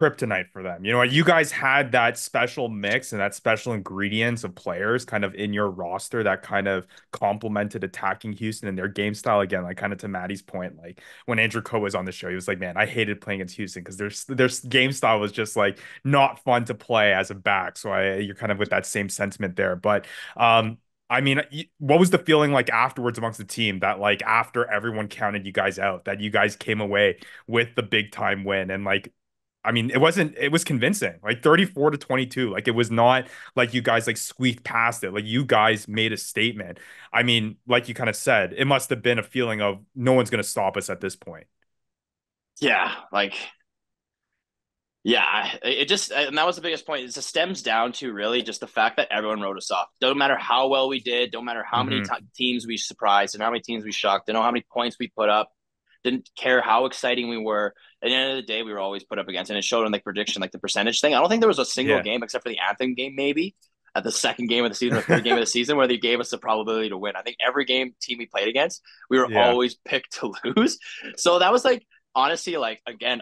kryptonite for them. You know, you guys had that special mix and that special ingredients of players kind of in your roster that kind of complemented attacking Houston and their game style. Again, like kind of to Maddie's point, like when Andrew Coe was on the show, he was like, man, I hated playing against Houston because their, their game style was just like not fun to play as a back. So I, you're kind of with that same sentiment there. But um, I mean, what was the feeling like afterwards amongst the team that like after everyone counted you guys out, that you guys came away with the big time win? And like, I mean, it wasn't, it was convincing, like thirty-four to twenty-two. Like it was not like you guys like squeaked past it. Like you guys made a statement. I mean, like you kind of said, it must have been a feeling of no one's going to stop us at this point. Yeah. Like, yeah, it just, and that was the biggest point. It just stems down to really just the fact that everyone wrote us off. Don't matter how well we did, don't matter how mm-hmm. many t- teams we surprised and how many teams we shocked, don't know how many points we put up. Didn't care how exciting we were. At the end of the day, we were always put up against, and it showed in like prediction, like the percentage thing. I don't think there was a single yeah. game except for the Anthem game, maybe at the second game of the season, or third game of the season, where they gave us the probability to win. I think every game team we played against, we were yeah. always picked to lose. So that was like, honestly, like again,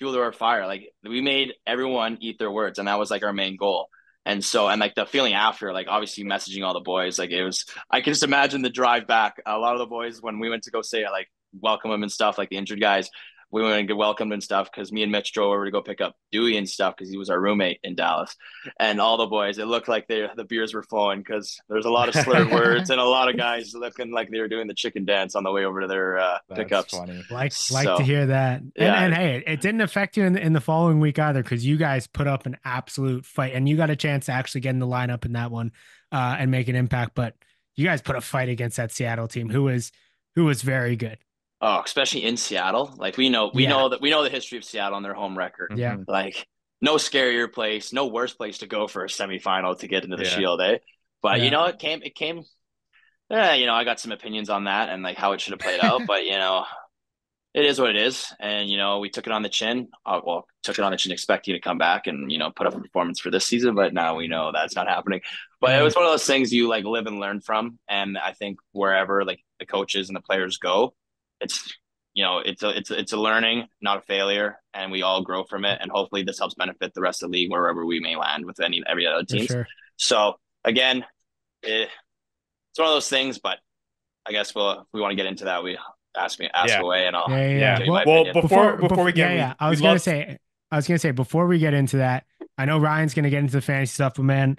fuel to our fire. Like we made everyone eat their words, and that was like our main goal. And so, and like the feeling after, like obviously messaging all the boys, like it was, I can just imagine the drive back. A lot of the boys, when we went to go say it, like, welcome them and stuff, like the injured guys, we went and get welcomed and stuff, because me and Mitch drove over to go pick up Dewey and stuff, because he was our roommate in Dallas. And all the boys, it looked like they, the beers were flowing, because there's a lot of slurred words and a lot of guys looking like they were doing the chicken dance on the way over to their uh, pickups. Funny. Like, so, like to hear that. And, yeah. and hey, it didn't affect you in the, in the following week either, because you guys put up an absolute fight, and you got a chance to actually get in the lineup in that one uh, and make an impact. But you guys put a fight against that Seattle team, who is who was very good. Oh, especially in Seattle. Like we know, we yeah. know that we know the history of Seattle on their home record. Yeah. Like no scarier place, no worse place to go for a semifinal to get into the yeah. Shield, eh? But yeah. you know, it came, it came, yeah, you know, I got some opinions on that and like how it should have played out, but you know, it is what it is. And, you know, we took it on the chin. Uh, well, took it on the chin, expecting to come back and, you know, put up a performance for this season. But now we know that's not happening. But it was one of those things you, like, live and learn from. And I think wherever, like, the coaches and the players go, it's, you know, it's a, it's a, it's a learning, not a failure. And we all grow from it. And hopefully this helps benefit the rest of the league, wherever we may land with any, every other team. Sure. So, again, it, it's one of those things. But I guess we'll, if we want to get into that, we ask me, ask yeah. away and I'll. Yeah, yeah, yeah. Give you well, my well before, before, before we get, yeah, yeah. I was going to say, I was going to say before we get into that, I know Ryan's going to get into the fantasy stuff, but man,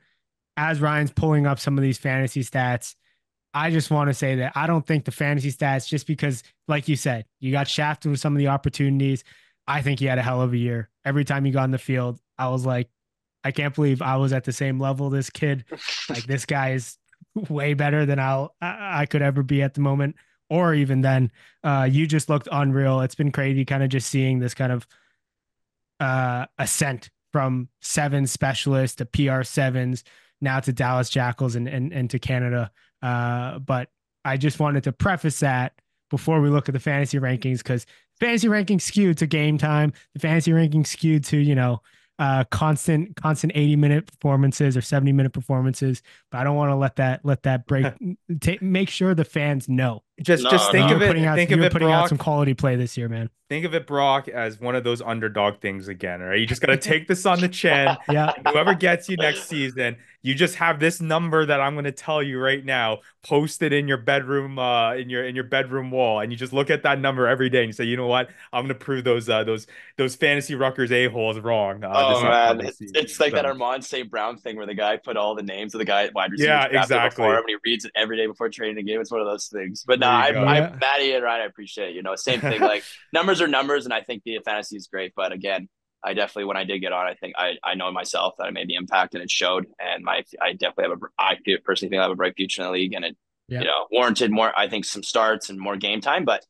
as Ryan's pulling up some of these fantasy stats, I just want to say that I don't think the fantasy stats, just because, like you said, you got shafted with some of the opportunities. I think he had a hell of a year. Every time he got in the field, I was like, I can't believe I was at the same level this kid. Like, this guy is way better than I'll, I, I could ever be at the moment, or even then. Uh, you just looked unreal. It's been crazy kind of just seeing this kind of uh, ascent from seven specialists to P R sevens, now to Dallas Jackals and and, and to Canada. Uh, but I just wanted to preface that before we look at the fantasy rankings, because fantasy rankings skewed to game time. The fantasy rankings skewed to, you know, uh, constant, constant eighty minute performances or seventy minute performances. But I don't want to let that, let that break. T- make sure the fans know. Just, no, just think no. of it. Out, think of it, putting Brock, out some quality play this year, man. Think of it, Brock, as one of those underdog things again. Right? You just got to take this on the chin. Yeah. Whoever gets you next season, you just have this number that I'm going to tell you right now, posted in your bedroom, uh, in your in your bedroom wall, and you just look at that number every day and you say, you know what, I'm going to prove those uh, those those fantasy Ruckers a holes wrong. Uh, oh man, it's, it's like so. That Armand Saint Brown thing where the guy put all the names of the guy at wide receiver. Yeah, exactly. Before him, and he reads it every day before training the game. It's one of those things. But no, I, I, Matty and Ryan, I appreciate it. You know, same thing. Like, numbers are numbers, and I think the fantasy is great, but again, I definitely, when I did get on, I think I, I know myself that I made the impact and it showed, and my, I definitely have a, I personally think I have a bright future in the league, and it, yeah. you know, warranted more, I think, some starts and more game time, but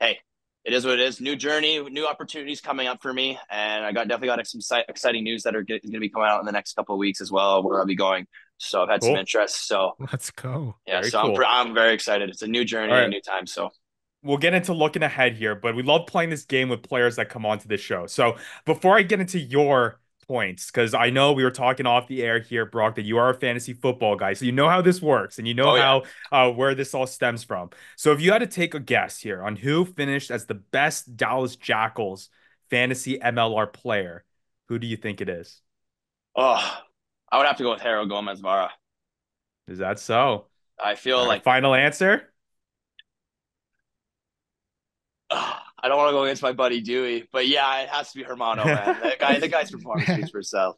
hey, it is what it is. New journey, new opportunities coming up for me. And I got, definitely got some exciting news that are going to be coming out in the next couple of weeks as well, where I'll be going. So I've had cool. some interest. So let's go. Yeah. Very so cool. I'm, I'm very excited. It's a new journey, right. A new time. So. We'll get into looking ahead here, but we love playing this game with players that come onto this show. So before I get into your points, because I know we were talking off the air here, Brock, that you are a fantasy football guy. So you know how this works and you know oh, how yeah. uh, where this all stems from. So if you had to take a guess here on who finished as the best Dallas Jackals fantasy M L R player, who do you think it is? Oh, I would have to go with Harold Gomez Vara. Is that so? I feel Our like final answer. I don't want to go against my buddy Dewey, but yeah, it has to be Hermano, man. That guy, the guy's performance speaks for itself.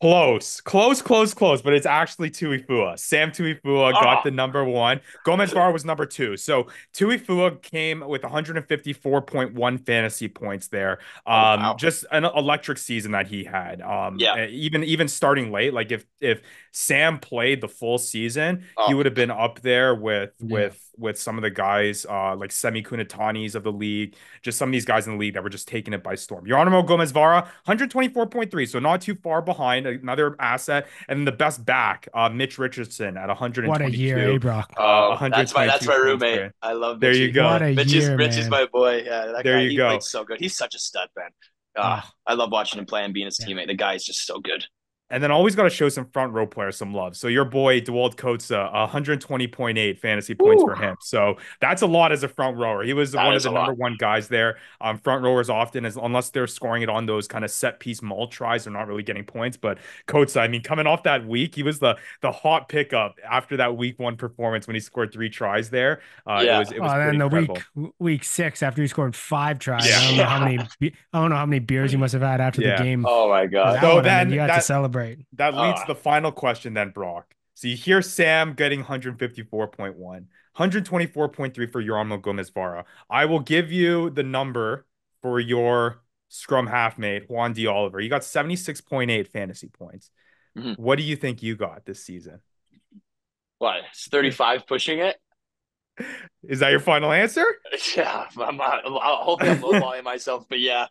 Close, close, close, close, but it's actually Tuifua. Sam Tuifua oh. got the number one. Gomez Vara was number two. So Tuifua came with one hundred fifty-four point one fantasy points there. Um, oh, wow. Just an electric season that he had. Um, yeah. Even even starting late, like if if Sam played the full season, oh. he would have been up there with yeah. with with some of the guys uh, like Semi Kunitani's of the league. Just some of these guys in the league that were just taking it by storm. Geronimo Gomez Vara, one hundred twenty-four point three, so not too far behind. Another asset, and the best back, uh, Mitch Richardson at one hundred twenty-two. What a year, Brock! Uh, oh, that's my that's my roommate. There. I love. Mitchie. There you go. What a Mitch year, is, Mitch is my boy. Yeah, that there guy, you he go. Plays so good. He's such a stud, man. Uh, oh. I love watching him play and being his yeah. teammate. The guy is just so good. And then always got to show some front row players some love. So your boy, Dewald Coetzee, one hundred twenty point eight fantasy points Ooh. for him. So that's a lot as a front rower. He was that one of the number lot. one guys there. Um, front rowers often, is, unless they're scoring it on those kind of set piece maul tries, they're not really getting points. But Coetzee, I mean, coming off that week, he was the the hot pickup after that week one performance when he scored three tries there. Uh, yeah. It was, it was oh, and the incredible. week week six after he scored five tries. Yeah. I don't know how many. I don't know how many beers he must have had after yeah. the game. Oh my god! That so one, then I mean, you got that, to celebrate. That leads uh, to the final question then, Brock. So you hear Sam getting one hundred fifty-four point one, one hundred twenty-four point three for Geronimo Gomez Vara. I will give you the number for your scrum halfmate, Juan D. Oliver. You got seventy-six point eight fantasy points. Mm-hmm. What do you think you got this season? What? It's thirty-five pushing it? Is that your final answer? Yeah. I'm, I'm, I'll hope I'm lowballing myself, but yeah.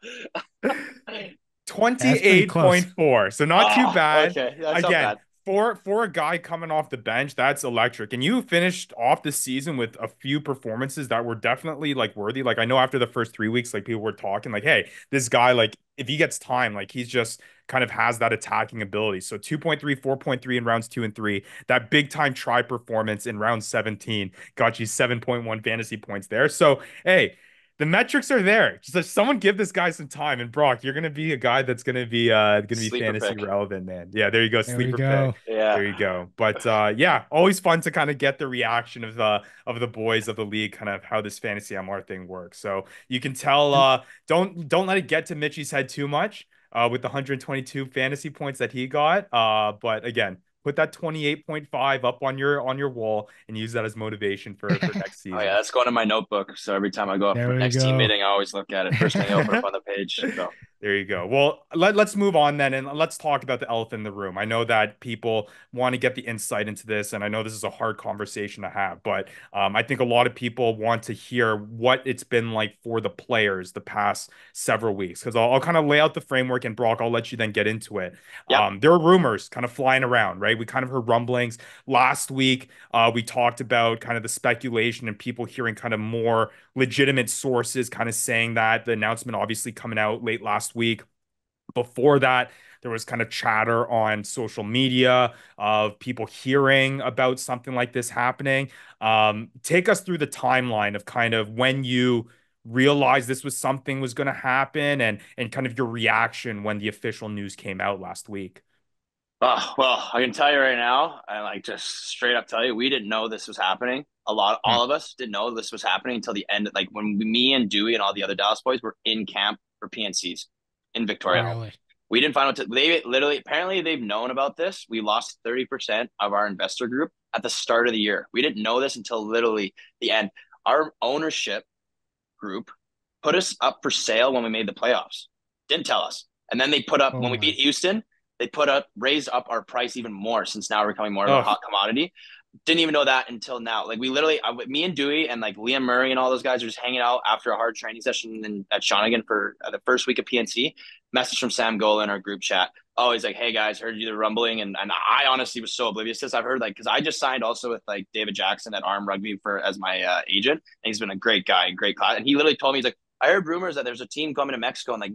twenty-eight point four, so not oh, too bad. Okay. Again, bad. for for a guy coming off the bench, that's electric. And you finished off the season with a few performances that were definitely like worthy. Like I know after the first three weeks, like people were talking like, hey, this guy, like if he gets time, like he's just kind of has that attacking ability. So two point three, four point three in rounds two and three, that big time try performance in round seventeen got you seven point one fantasy points there. So, hey, the metrics are there. So someone give this guy some time. And Brock, you're going to be a guy that's going to be uh, going to be sleeper fantasy pick. Relevant, man. Yeah, there you go. There sleeper go. Pick. Yeah. There you go. But uh, yeah, always fun to kind of get the reaction of the of the boys of the league, kind of how this fantasy M R thing works. So you can tell. Uh, don't don't let it get to Mitchie's head too much uh, with the one hundred twenty-two fantasy points that he got. Uh, but again, put that twenty-eight point five up on your on your wall and use that as motivation for, for next season. Oh yeah, that's going in my notebook. So every time I go up there for next go. team meeting, I always look at it. First thing I open up on the page. So. There you go. Well, let, let's move on then, and let's talk about the elephant in the room. I know that people want to get the insight into this, and I know this is a hard conversation to have, but um, I think a lot of people want to hear what it's been like for the players the past several weeks, because I'll, I'll kind of lay out the framework, and Brock, I'll let you then get into it. Yep. Um, there are rumors kind of flying around, right? We kind of heard rumblings. Last week, uh, we talked about kind of the speculation and people hearing kind of more legitimate sources kind of saying that. The announcement obviously coming out late last week. Before that, there was kind of chatter on social media of people hearing about something like this happening. Um, take us through the timeline of kind of when you realized this was something was going to happen, and and kind of your reaction when the official news came out last week. Uh, well, I can tell you right now, I like just straight up tell you, we didn't know this was happening. A lot, all of us didn't know this was happening until the end. Like when me and Dewey and all the other Dallas boys were in camp for P N Cs. In Victoria. Oh, really? We didn't find out. To, they literally, apparently they've known about this. We lost thirty percent of our investor group at the start of the year. We didn't know this until literally the end. Our ownership group put us up for sale when we made the playoffs. Didn't tell us. And then they put up, oh, when we beat Houston, they put up, raised up our price even more, since now we're becoming more oh. of a hot commodity. Didn't even know that until now. Like we literally, I, me and Dewey and like Liam Murray and all those guys are just hanging out after a hard training session in, at Shawnigan for the first week of P N C. Message from Sam Gala in our group chat. Oh, he's like, hey guys, heard you the rumbling. And and I honestly was so oblivious to this. I've heard like, cause I just signed also with like David Jackson at Arm Rugby for, as my uh, agent. And he's been a great guy and great class. And he literally told me, he's like, I heard rumors that there's a team coming to Mexico and like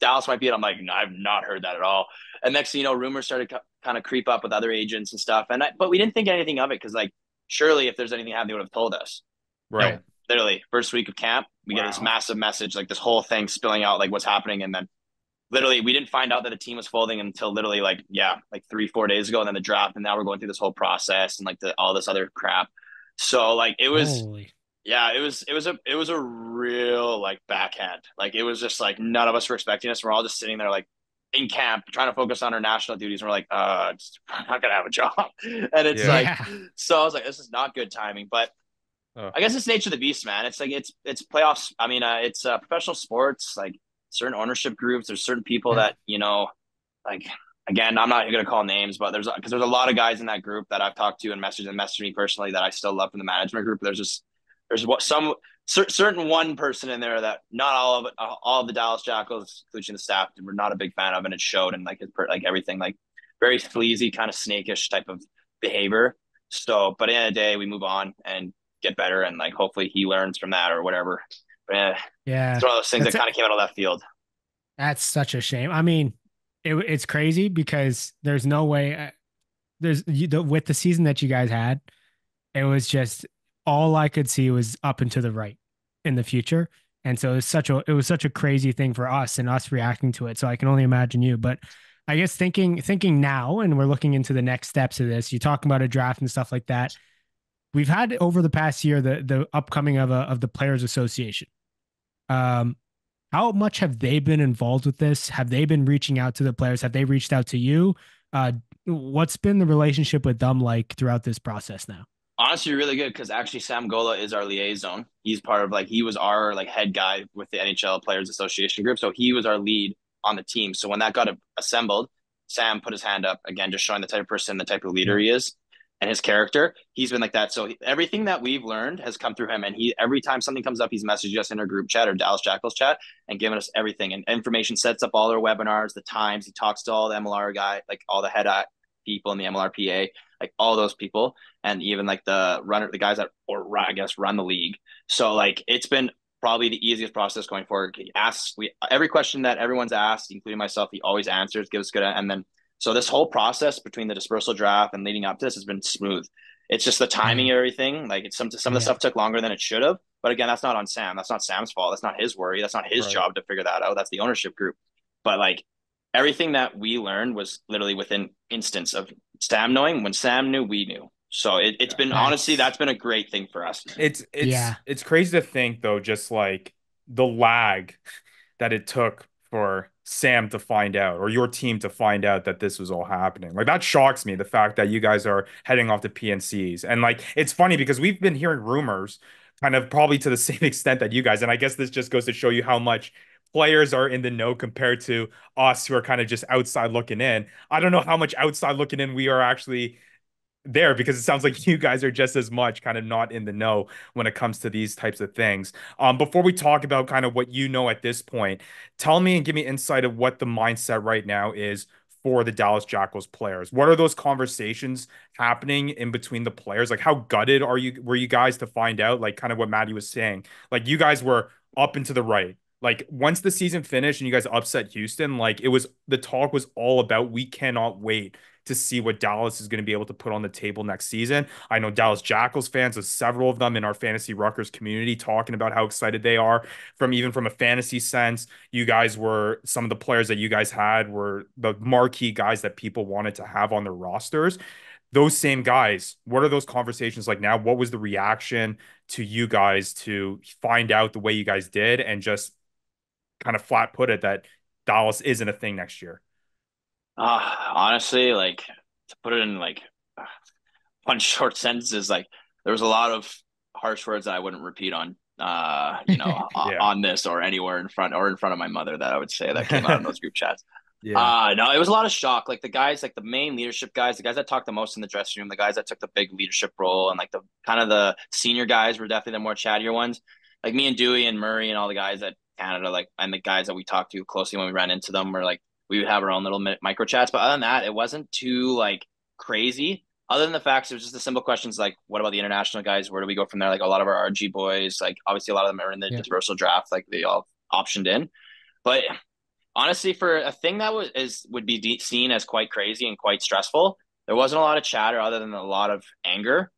Dallas might be it. I'm like, no, I've not heard that at all. And next thing you know, rumors started co- kind of creep up with other agents and stuff. And I, but we didn't think anything of it because, like, surely if there's anything happening, they would have told us. Right. No, literally, first week of camp, we wow. get this massive message, like this whole thing spilling out, like what's happening. And then literally we didn't find out that a team was folding until literally like, yeah, like three, four days ago. And then the draft. And now we're going through this whole process and like the, all this other crap. So like it was Holy. Yeah, it was it was a it was a real like backhand. Like it was just like none of us were expecting this. We're all just sitting there like in camp trying to focus on our national duties. And we're like, uh, just, I'm not gonna have a job. And it's yeah. like, so I was like, this is not good timing. But oh. I guess it's nature of the beast, man. It's like it's it's playoffs. I mean, uh, it's uh, professional sports. Like certain ownership groups, there's certain people yeah. that you know, like. Again, I'm not going to call names, but there's because there's a lot of guys in that group that I've talked to and messaged and messaged me personally that I still love from the management group. There's just There's some cer- certain one person in there that not all of it, all of the Dallas Jackals, including the staff, were not a big fan of, and it showed. And like his per- like everything, like very sleazy, kind of snakish type of behavior. So, but at the end of the day, we move on and get better, and like hopefully he learns from that or whatever. But eh, yeah, it's one of those things that's that kind of came out of left field. That's such a shame. I mean, it, it's crazy because there's no way there's you, the, with the season that you guys had, it was just. All I could see was up and to the right in the future. And so it was such a, it was such a crazy thing for us and us reacting to it. So I can only imagine you, but I guess thinking, thinking now, and we're looking into the next steps of this, you talk about a draft and stuff like that. We've had over the past year, the, the upcoming of a, of the Players Association. Um, how much have they been involved with this? Have they been reaching out to the players? Have they reached out to you? Uh, what's been the relationship with them like throughout this process now? Honestly, really good, because actually Sam Gala is our liaison. He's part of like he was our like head guy with the N H L Players Association group, so he was our lead on the team. So when that got assembled, Sam put his hand up again, just showing the type of person, the type of leader he is, and his character. He's been like that. So everything that we've learned has come through him, and he every time something comes up, he's messaged us in our group chat or Dallas Jackals chat and giving us everything and information. Sets up all their webinars, the times. He talks to all the M L R guy, like all the head people in the M L R P A, like all those people, and even like the runner, the guys that, or I guess, run the league. So like, it's been probably the easiest process going forward. He asks, we, every question that everyone's asked, including myself, he always answers, gives good. And then, so this whole process between the dispersal draft and leading up to this has been smooth. It's just the timing of everything. Like it's some, some of the yeah. stuff took longer than it should have, but again, that's not on Sam. That's not Sam's fault. That's not his worry. That's not his right. job to figure that out. That's the ownership group. But like everything that we learned was literally within instance of Sam knowing. When Sam knew, we knew. So it, it's yeah, been nice. Honestly, that's been a great thing for us. It's it's yeah. it's crazy to think though, just like the lag that it took for Sam to find out, or your team to find out that this was all happening. Like that shocks me, the fact that you guys are heading off to P N Cs. And like it's funny because we've been hearing rumors kind of probably to the same extent that you guys, and I guess this just goes to show you how much players are in the know compared to us who are kind of just outside looking in. I don't know how much outside looking in we are actually there, because it sounds like you guys are just as much kind of not in the know when it comes to these types of things. Um, before we talk about kind of what you know at this point, tell me and give me insight of what the mindset right now is for the Dallas Jackals players. What are those conversations happening in between the players? Like how gutted are you, were you guys to find out, like kind of what Maddie was saying, like you guys were up and to the right. Like once the season finished and you guys upset Houston, like it was, the talk was all about, we cannot wait to see what Dallas is going to be able to put on the table next season. I know Dallas Jackals fans, there's several of them in our Fantasy Ruckers community talking about how excited they are from even from a fantasy sense. You guys were, some of the players that you guys had were the marquee guys that people wanted to have on their rosters. Those same guys, what are those conversations like now? What was the reaction to you guys to find out the way you guys did and just kind of flat put it that Dallas isn't a thing next year? Uh, honestly, like to put it in like uh, one short sentences, like there was a lot of harsh words that I wouldn't repeat on, uh, you know, yeah. on this or anywhere in front or in front of my mother that I would say that came out in those group chats. Yeah. Uh, no, it was a lot of shock. Like the guys, like the main leadership guys, the guys that talked the most in the dressing room, the guys that took the big leadership role, and like the kind of the senior guys were definitely the more chattier ones. Like me and Dewey and Murray and all the guys that Canada, like, and the guys that we talked to closely when we ran into them were like, we would have our own little micro chats. But other than that, it wasn't too like crazy. Other than the facts, it was just the simple questions like, what about the international guys? Where do we go from there? Like a lot of our R G boys, like obviously a lot of them are in the yeah. dispersal draft, like they all optioned in. But honestly, for a thing that was is would be de- seen as quite crazy and quite stressful, there wasn't a lot of chatter other than a lot of anger.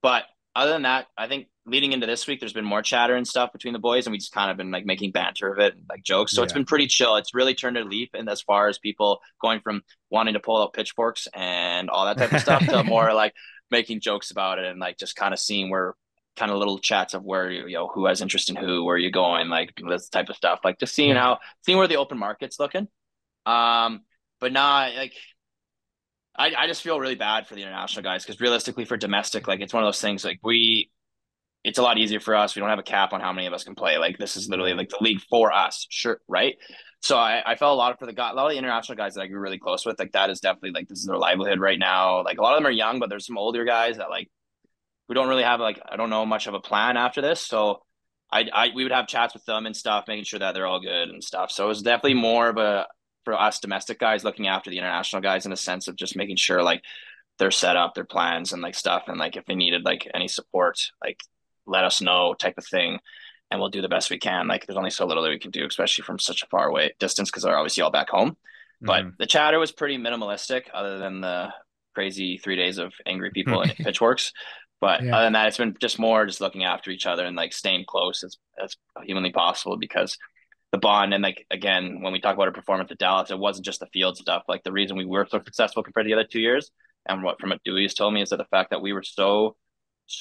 But other than that, I think leading into this week, there's been more chatter and stuff between the boys, and we just kind of been like making banter of it, and, like jokes. So yeah. it's been pretty chill. It's really turned a leap in as far as people going from wanting to pull out pitchforks and all that type of stuff to more like making jokes about it and like just kind of seeing where kind of little chats of where you, you know, who has interest in who, where you're going, like this type of stuff. Like just seeing yeah. how seeing where the open market's looking. Um, but nah, like. I, I just feel really bad for the international guys because realistically for domestic, like it's one of those things like we, it's a lot easier for us. We don't have a cap on how many of us can play. Like this is literally like the league for us. Sure. Right. So I, I felt a lot for the guy, a lot of the international guys that I grew really close with. Like that is definitely like, this is their livelihood right now. Like a lot of them are young, but there's some older guys that like, we don't really have like, I don't know much of a plan after this. So I, I, we would have chats with them and stuff, making sure that they're all good and stuff. So it was definitely more of a, for us domestic guys looking after the international guys in a sense of just making sure like they're set up, their plans and like stuff. And like, if they needed like any support, like let us know type of thing. And we'll do the best we can. Like there's only so little that we can do, especially from such a far away distance. Cause they're obviously all back home, mm-hmm. but the chatter was pretty minimalistic other than the crazy three days of angry people and pitchforks. But yeah. other than that, it's been just more just looking after each other and like staying close as, as humanly possible because the bond. And like, again, when we talk about our performance at Dallas, it wasn't just the field stuff. Like the reason we were so successful compared to the other two years and what from what Dewey's told me is that the fact that we were so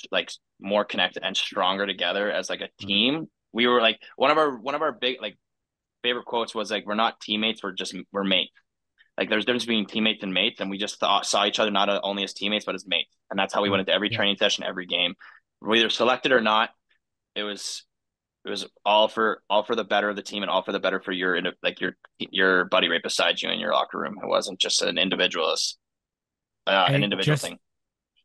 like more connected and stronger together as like a team, we were like one of our, one of our big, like favorite quotes was like, we're not teammates. We're just, we're mates. Like there's a difference between teammates and mates. And we just thought, saw each other, not only as teammates, but as mates. And that's how we went into every training session, every game, whether selected or not. It was, It was all for all for the better of the team and all for the better for your like your your buddy right beside you in your locker room. It wasn't just an individualist, uh, an individual just, thing.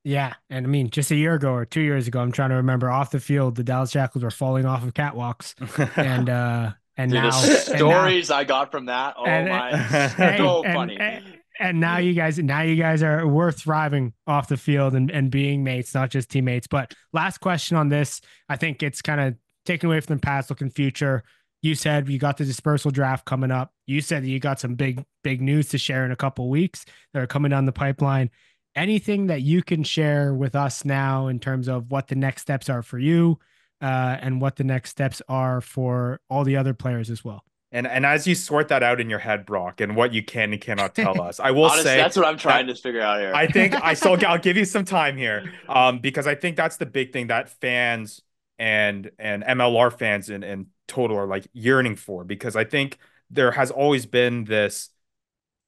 Yeah, and I mean, just a year ago or two years ago, I'm trying to remember. Off the field, the Dallas Jackals were falling off of catwalks, and uh, and Dude, now the stories and now, I got from that. Oh and, my, and, so and, funny. And, And now you guys, now you guys are, we're thriving off the field and, and being mates, not just teammates. But last question on this, I think it's kind of taken away from the past, looking future. You said you got the dispersal draft coming up. You said that you got some big, big news to share in a couple of weeks that are coming down the pipeline. Anything that you can share with us now in terms of what the next steps are for you uh, and what the next steps are for all the other players as well? And and as you sort that out in your head, Brock, and what you can and cannot tell us, I will Honestly, say that's what I'm trying that, to figure out here. I think I still I'll give you some time here, um, because I think that's the big thing that fans and and M L R fans in in total are like yearning for, because I think there has always been this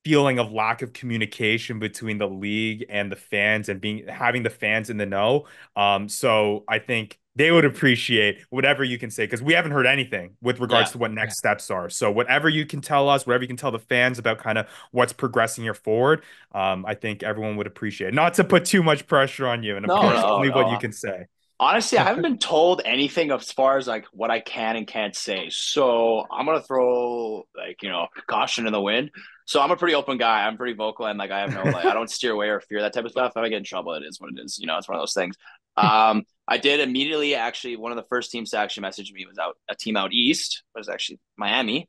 feeling of lack of communication between the league and the fans, and being having the fans in the know. Um, so I think they would appreciate whatever you can say, because we haven't heard anything with regards yeah. to what next yeah. steps are. So whatever you can tell us, whatever you can tell the fans about kind of what's progressing here forward, um, I think everyone would appreciate. Not to put too much pressure on you, and of no, course, no, only no. what you can say. Honestly, I haven't been told anything as far as like what I can and can't say. So I'm going to throw like, you know, caution in the wind. So I'm a pretty open guy. I'm pretty vocal. And like, I have no, like, I don't steer away or fear that type of stuff. If I get in trouble, it is what it is. You know, it's one of those things. Um, I did immediately, actually, one of the first teams to actually message me was out a team out east, was actually Miami.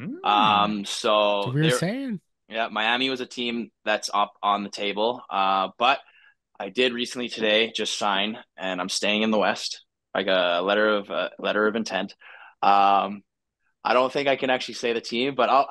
Mm. Um, so we were saying, yeah, Miami was a team that's up on the table. Uh, but I did recently today just sign, and I'm staying in the West, like a letter of uh, letter of intent. Um, I don't think I can actually say the team, but I'll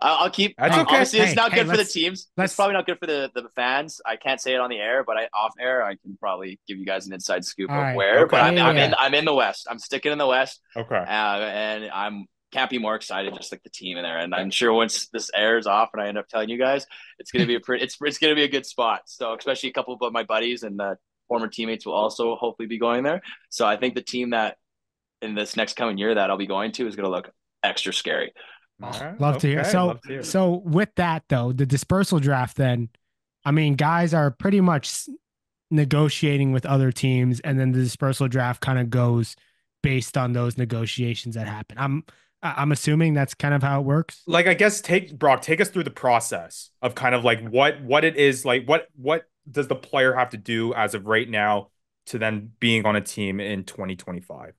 I'll keep. That's okay. Obviously, hey, it's not hey, good for the teams. It's probably not good for the, the fans. I can't say it on the air, but I off air I can probably give you guys an inside scoop right, of where. Okay. But I'm, yeah, I'm yeah. in I'm in the West. I'm sticking in the West. Okay. Uh, and I'm can't be more excited, just like the team in there. And I'm sure once this airs off and I end up telling you guys, it's gonna be a pretty. It's it's gonna be a good spot. So especially a couple of my buddies and uh, former teammates will also hopefully be going there. So I think the team that. in this next coming year that I'll be going to is going to look extra scary. Right. Love, okay. to hear. So, Love to hear. So with that though, the dispersal draft then, I mean, guys are pretty much negotiating with other teams, and then the dispersal draft kind of goes based on those negotiations that happen. I'm, I'm assuming that's kind of how it works. Like, I guess take Brock, take us through the process of kind of like what, what it is like, what, what does the player have to do as of right now to then being on a team in twenty twenty-five?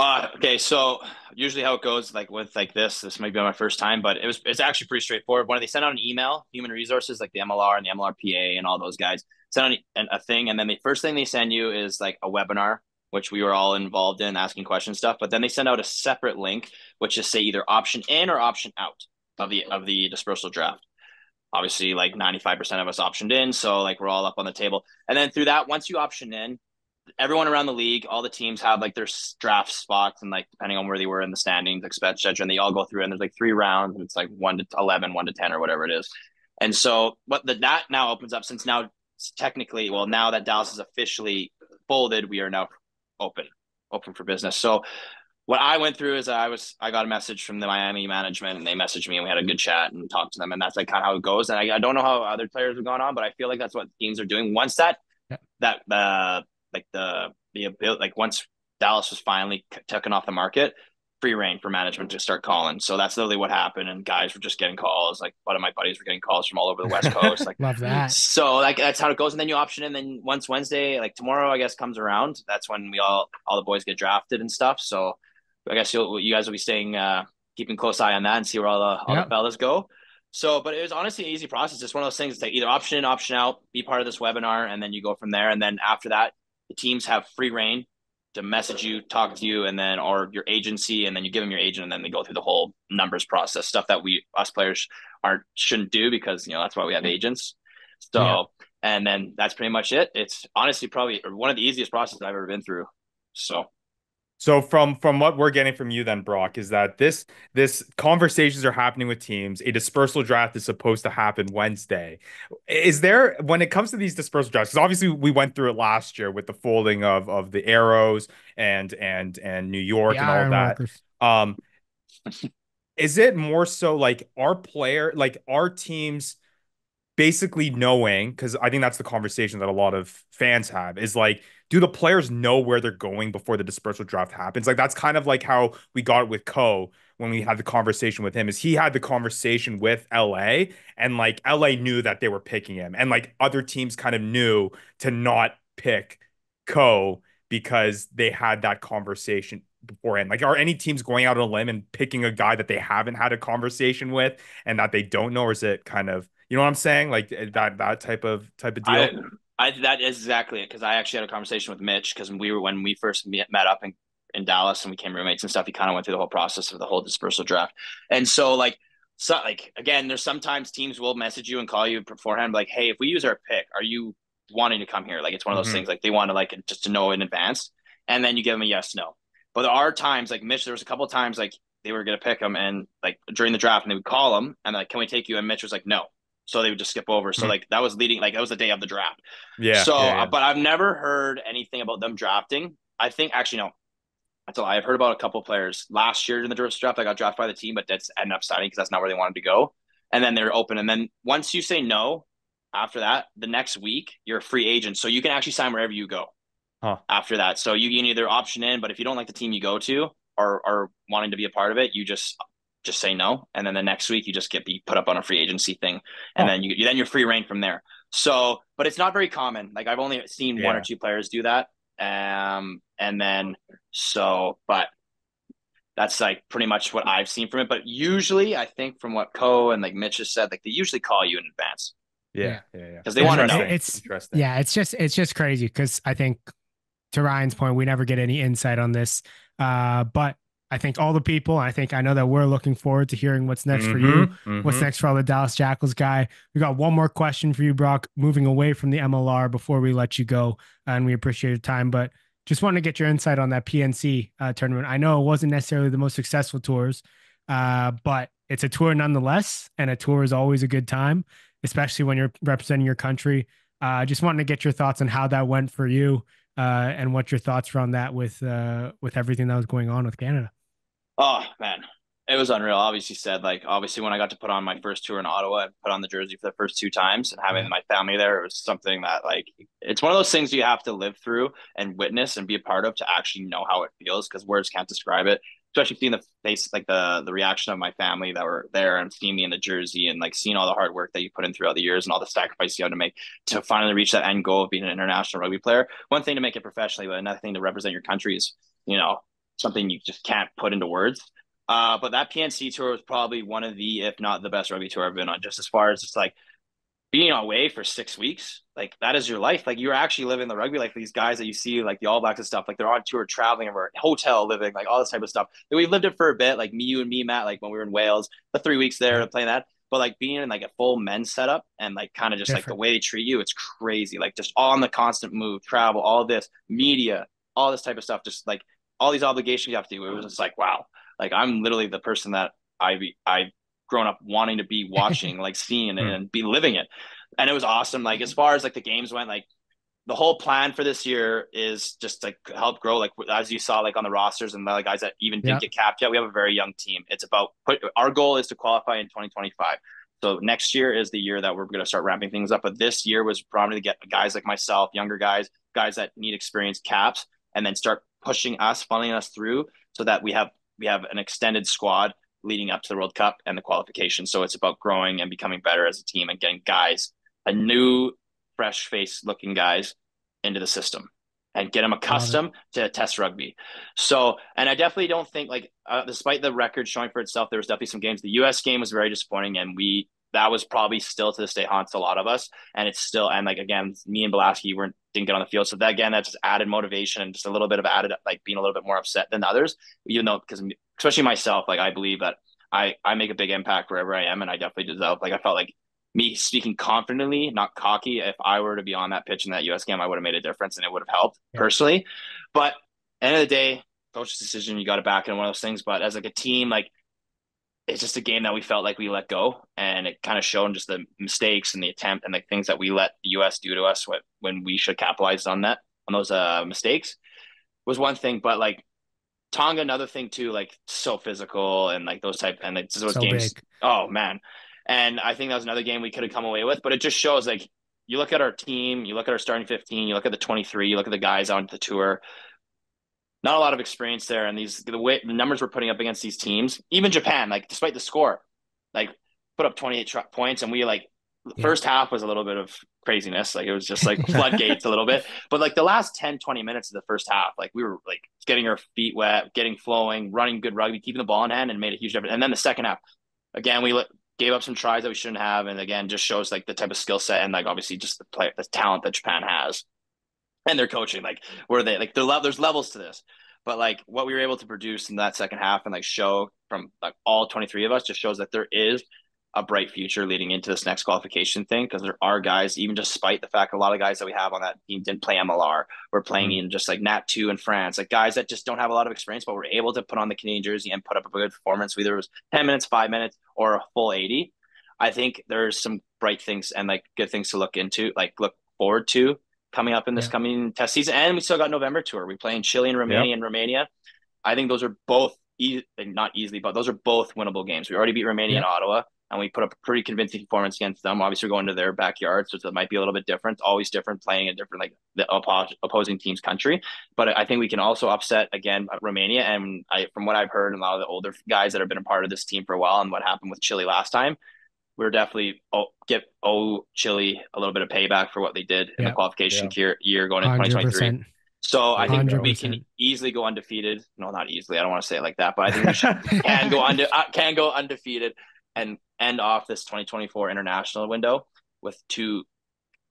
Uh, okay, so usually how it goes, like with like this, this might be my first time, but it was it's actually pretty straightforward. When they send out an email, human resources, like the M L R and the M L R P A and all those guys send out a thing, and then the first thing they send you is like a webinar, which we were all involved in asking questions stuff. But then they send out a separate link, which is say either option in or option out of the of the dispersal draft. Obviously, like ninety-five percent of us optioned in, so like we're all up on the table. And then through that, once you option in, everyone around the league, all the teams have like their draft spots, and like depending on where they were in the standings, et cetera, and they all go through, and there's like three rounds, and it's like one to eleven, one to ten, or whatever it is. And so what the that now opens up, since now technically, well, now that Dallas is officially folded, we are now open, open for business. So what I went through is I was I got a message from the Miami management, and they messaged me, and we had a good chat and talked to them, and that's like kind of how it goes. And I, I don't know how other players have gone on, but I feel like that's what teams are doing. Once that yeah. that uh like the the ability, like once Dallas was finally taken off the market, free reign for management to start calling. So that's literally what happened, and guys were just getting calls. Like one of my buddies were getting calls from all over the West Coast. Like love that. So like that's how it goes, and then you option in. Then once Wednesday, like tomorrow, I guess comes around, that's when we all all the boys get drafted and stuff. So I guess you'll you guys will be staying uh, keeping close eye on that and see where all the all yep. the fellas go. So, but it was honestly an easy process. It's one of those things. It's like either option in, option out. Be part of this webinar, and then you go from there. And then after that, the teams have free reign to message you, talk to you, and then, or your agency, and then you give them your agent, and then they go through the whole numbers process, stuff that we, us players aren't, shouldn't do, because, you know, that's why we have agents. So, yeah. and then that's pretty much it. It's honestly probably one of the easiest processes I've ever been through. So. So from, from what we're getting from you then, Brock, is that this, this conversations are happening with teams. A dispersal draft is supposed to happen Wednesday. Is there, when it comes to these dispersal drafts, because obviously we went through it last year with the folding of, of the Arrows and, and, and New York the and all that. Workers. Um, is it more so like our player, like our teams basically knowing, because I think that's the conversation that a lot of fans have, is like do the players know where they're going before the dispersal draft happens? Like, that's kind of like how we got with Coe when we had the conversation with him, is he had the conversation with L A, and like L A knew that they were picking him, and like other teams kind of knew to not pick Coe because they had that conversation beforehand. Like, are any teams going out on a limb and picking a guy that they haven't had a conversation with and that they don't know? Or is it kind of, you know what I'm saying? Like that, that type of type of deal. I, I that is exactly it. Cause I actually had a conversation with Mitch, cause we were, when we first met, met up in, in Dallas and we became roommates and stuff, he kind of went through the whole process of the whole dispersal draft. And so like, so like, again, there's sometimes teams will message you and call you beforehand, like, hey, if we use our pick, are you wanting to come here? Like, it's one of those mm-hmm. things, like they want to like, just to know in advance. And then you give them a yes, no. But there are times like Mitch, there was a couple of times like they were going to pick him and like during the draft, and they would call him and like, can we take you? And Mitch was like, no. So they would just skip over. So mm-hmm. like that was leading, like that was the day of the draft. Yeah. So, yeah, yeah. but I've never heard anything about them drafting. I think actually, no, that's a lie. I've heard about a couple of players last year in the draft. I got drafted by the team, but that's ended up signing because that's not where they wanted to go. And then they're open. And then once you say no, after that, the next week, you're a free agent. So you can actually sign wherever you go. Huh. After that, so you can either option in, but if you don't like the team you go to or are wanting to be a part of it, you just just say no, and then the next week you just get be put up on a free agency thing, and huh. then you then you're free reign from there. So, but it's not very common. Like I've only seen yeah. one or two players do that, um, and then so, but that's like pretty much what I've seen from it. But usually, I think from what Coe and like Mitch has said, like they usually call you in advance. Yeah, yeah, yeah. Because they want to know. It's interesting. Yeah, it's just it's just crazy because I think, to Ryan's point, we never get any insight on this. Uh, but I think all the people, I think I know that we're looking forward to hearing what's next mm-hmm, for you, mm-hmm. what's next for all the Dallas Jackals guy. We got one more question for you, Brock, moving away from the M L R before we let you go. And we appreciate your time, but just want to get your insight on that P N C uh, tournament. I know it wasn't necessarily the most successful tours, uh, but it's a tour nonetheless. And a tour is always a good time, especially when you're representing your country. I uh, just wanted to get your thoughts on how that went for you. Uh, and what your thoughts were on that with uh, with everything that was going on with Canada? Oh, man, it was unreal. Obviously said, like, obviously when I got to put on my first tour in Ottawa, I put on the jersey for the first two times and having yeah. my family there, it was something that, like, it's one of those things you have to live through and witness and be a part of to actually know how it feels, because words can't describe it, especially seeing the face, like the, the reaction of my family that were there and seeing me in the jersey and, like, seeing all the hard work that you put in throughout the years and all the sacrifice you had to make to finally reach that end goal of being an international rugby player. One thing to make it professionally, but another thing to represent your country is, you know, something you just can't put into words. Uh, but that P N C tour was probably one of the, if not the best rugby tour I've been on, just as far as it's like being away for six weeks. Like that is your life. Like you're actually living the rugby life. These guys that you see, like the All Blacks and stuff, like they're on tour traveling and we're hotel living, like all this type of stuff. We lived it for a bit, like me, you and me, Matt, like when we were in Wales, the three weeks there playing that. But like being in like a full men's setup and like kind of just different, like the way they treat you, it's crazy. Like just on the constant move, travel, all this, media, all this type of stuff, just like all these obligations you have to do. It was just like, wow. Like I'm literally the person that I've, I've grown up wanting to be watching, like seeing and, and be living it. And it was awesome. Like as far as like the games went, like the whole plan for this year is just to help grow. Like as you saw, like on the rosters and the other guys that even didn't yeah. get capped yet, we have a very young team. It's about put, our goal is to qualify in twenty twenty-five. So next year is the year that we're going to start ramping things up. But this year was probably to get guys like myself, younger guys, guys that need experience caps, and then start pushing us, funneling us through so that we have, we have an extended squad leading up to the World Cup and the qualification. So it's about growing and becoming better as a team and getting guys, a new, fresh face looking guys into the system and get them accustomed to test rugby. So, and I definitely don't think like, uh, despite the record showing for itself, there was definitely some games. The U S game was very disappointing, and we, that was probably still to this day haunts a lot of us. And it's still, and like, again, me and Belaski weren't, didn't get on the field. So that, again, that's just added motivation and just a little bit of added, like being a little bit more upset than others, you know, because especially myself, like I believe that I, I make a big impact wherever I am. And I definitely deserve, like, I felt like me speaking confidently, not cocky. If I were to be on that pitch in that U S game, I would have made a difference and it would have helped yeah. personally. But end of the day, coach's decision, you got to back in one of those things. But as like a team, like, it's just a game that we felt like we let go, and it kind of showed just the mistakes and the attempt and the things that we let the U S do to us when we should capitalize on that, on those uh, mistakes was one thing. But like Tonga, another thing too, like so physical and like those type and like those so games. Big. Oh man. And I think that was another game we could have come away with, but it just shows like you look at our team, you look at our starting fifteen, you look at the twenty-three, you look at the guys on the tour, not a lot of experience there. And these, the way the numbers we're putting up against these teams, even Japan, like despite the score, like put up twenty-eight points. And we like, the yeah. first half was a little bit of craziness. Like it was just like floodgates a little bit, but like the last ten, twenty minutes of the first half, like we were like getting our feet wet, getting flowing, running good rugby, keeping the ball in hand, and made a huge difference. And then the second half, again, we let, gave up some tries that we shouldn't have. And again, just shows like the type of skill set and like, obviously just the player, the talent that Japan has and their coaching, like where they, like le- there's levels to this, but like what we were able to produce in that second half and like show from like all twenty-three of us just shows that there is a bright future leading into this next qualification thing. Because there are guys, even despite the fact a lot of guys that we have on that team didn't play M L R, we're playing mm-hmm. in just like Nat two in France, like guys that just don't have a lot of experience, but we're able to put on the Canadian jersey and put up a good performance, whether it was ten minutes, five minutes, or a full eighty. I think there's some bright things and like good things to look into, like look forward to coming up in this yeah. coming test season. And we still got November tour. We play in Chile and Romania yep. and Romania. I think those are both e- not easily, but those are both winnable games. We already beat Romania yep. and Ottawa. And we put up a pretty convincing performance against them. Obviously, we're going to their backyard, so it might be a little bit different. Always different playing a different, like the oppo- opposing team's country. But I think we can also upset again Romania. And I, from what I've heard, and a lot of the older guys that have been a part of this team for a while, and what happened with Chile last time, we're definitely oh, get owe Chile a little bit of payback for what they did in yeah, the qualification yeah. year going into twenty twenty-three. So I think one hundred percent. We can easily go undefeated. No, not easily. I don't want to say it like that, but I think we should, can go unde- can go undefeated. And end off this twenty twenty-four international window with two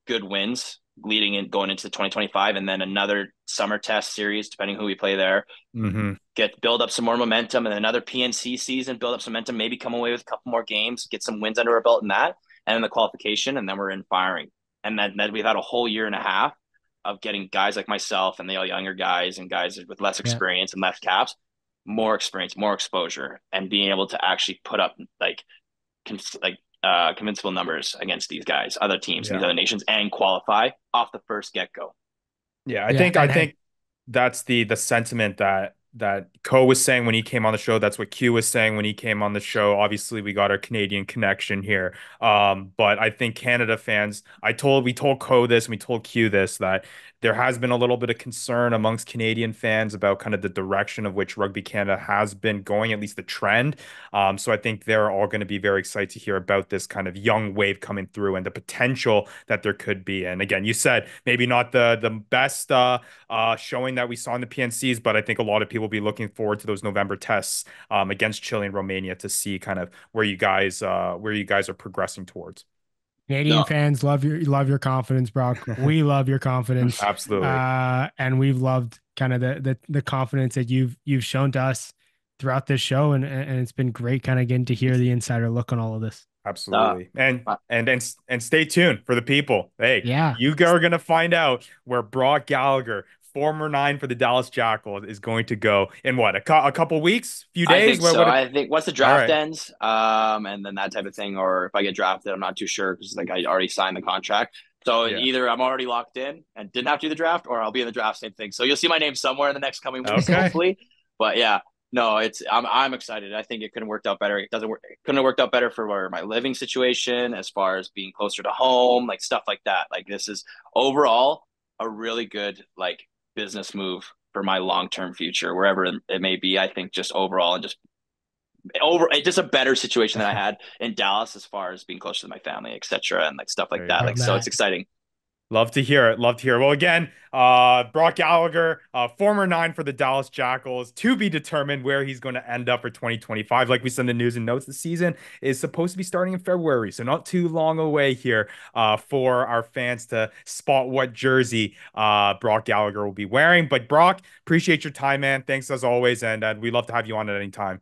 good wins leading in going into twenty twenty-five, and then another summer test series, depending who we play there, mm-hmm. get build up some more momentum, and another P N C season, build up some momentum, maybe come away with a couple more games, get some wins under our belt in that, and then the qualification, and then we're in firing. And then, then we've had a whole year and a half of getting guys like myself and the younger guys and guys with less experience yeah. and less caps, more experience, more exposure, and being able to actually put up like con- like uh, convincible numbers against these guys, other teams, yeah. these other nations, and qualify off the first get-go. Yeah, I yeah. think I think that's the the sentiment that that Coe was saying when he came on the show. That's what Q was saying when he came on the show. Obviously, we got our Canadian connection here, um, but I think Canada fans. I told we told Coe this and we told Q this, that there has been a little bit of concern amongst Canadian fans about kind of the direction of which Rugby Canada has been going, at least the trend. Um, so I think they're all going to be very excited to hear about this kind of young wave coming through and the potential that there could be. And again, you said maybe not the the best uh, uh, showing that we saw in the P N Cs, but I think a lot of people will be looking forward to those November tests um, against Chile and Romania to see kind of where you guys uh, where you guys are progressing towards. Canadian no. fans love your love your confidence, Brock. We love your confidence, absolutely, uh, and we've loved kind of the, the the confidence that you've you've shown to us throughout this show, and and it's been great kind of getting to hear the insider look on all of this. Absolutely, uh, and and and and stay tuned for the people. Hey, yeah, you are going to find out where Brock Gallagher, former nine for the Dallas Jackals, is going to go in what, a, co- a couple weeks, few days? I think what, so. What it... I think once the draft right. ends, um, and then that type of thing, or if I get drafted, I'm not too sure because like I already signed the contract. So yeah. either I'm already locked in and didn't have to do the draft, or I'll be in the draft, same thing. So you'll see my name somewhere in the next coming weeks, okay. hopefully. But yeah, no, it's I'm I'm excited. I think it couldn't have worked out better. It doesn't work. It couldn't have worked out better for my living situation, as far as being closer to home, like stuff like that. Like this is overall a really good like business move for my long-term future, wherever it may be. I think just overall and just over just a better situation than I had in Dallas, as far as being closer to my family, et cetera, and like stuff like that. Like, so it's exciting. Love to hear it. Love to hear it. Well, again, uh, Brock Gallagher, uh, former nine for the Dallas Jackals, to be determined where he's going to end up for twenty twenty-five. Like we said in the news and notes, the season is supposed to be starting in February, so not too long away here uh, for our fans to spot what jersey uh, Brock Gallagher will be wearing. But Brock, appreciate your time, man. Thanks as always, and uh, we'd love to have you on at any time.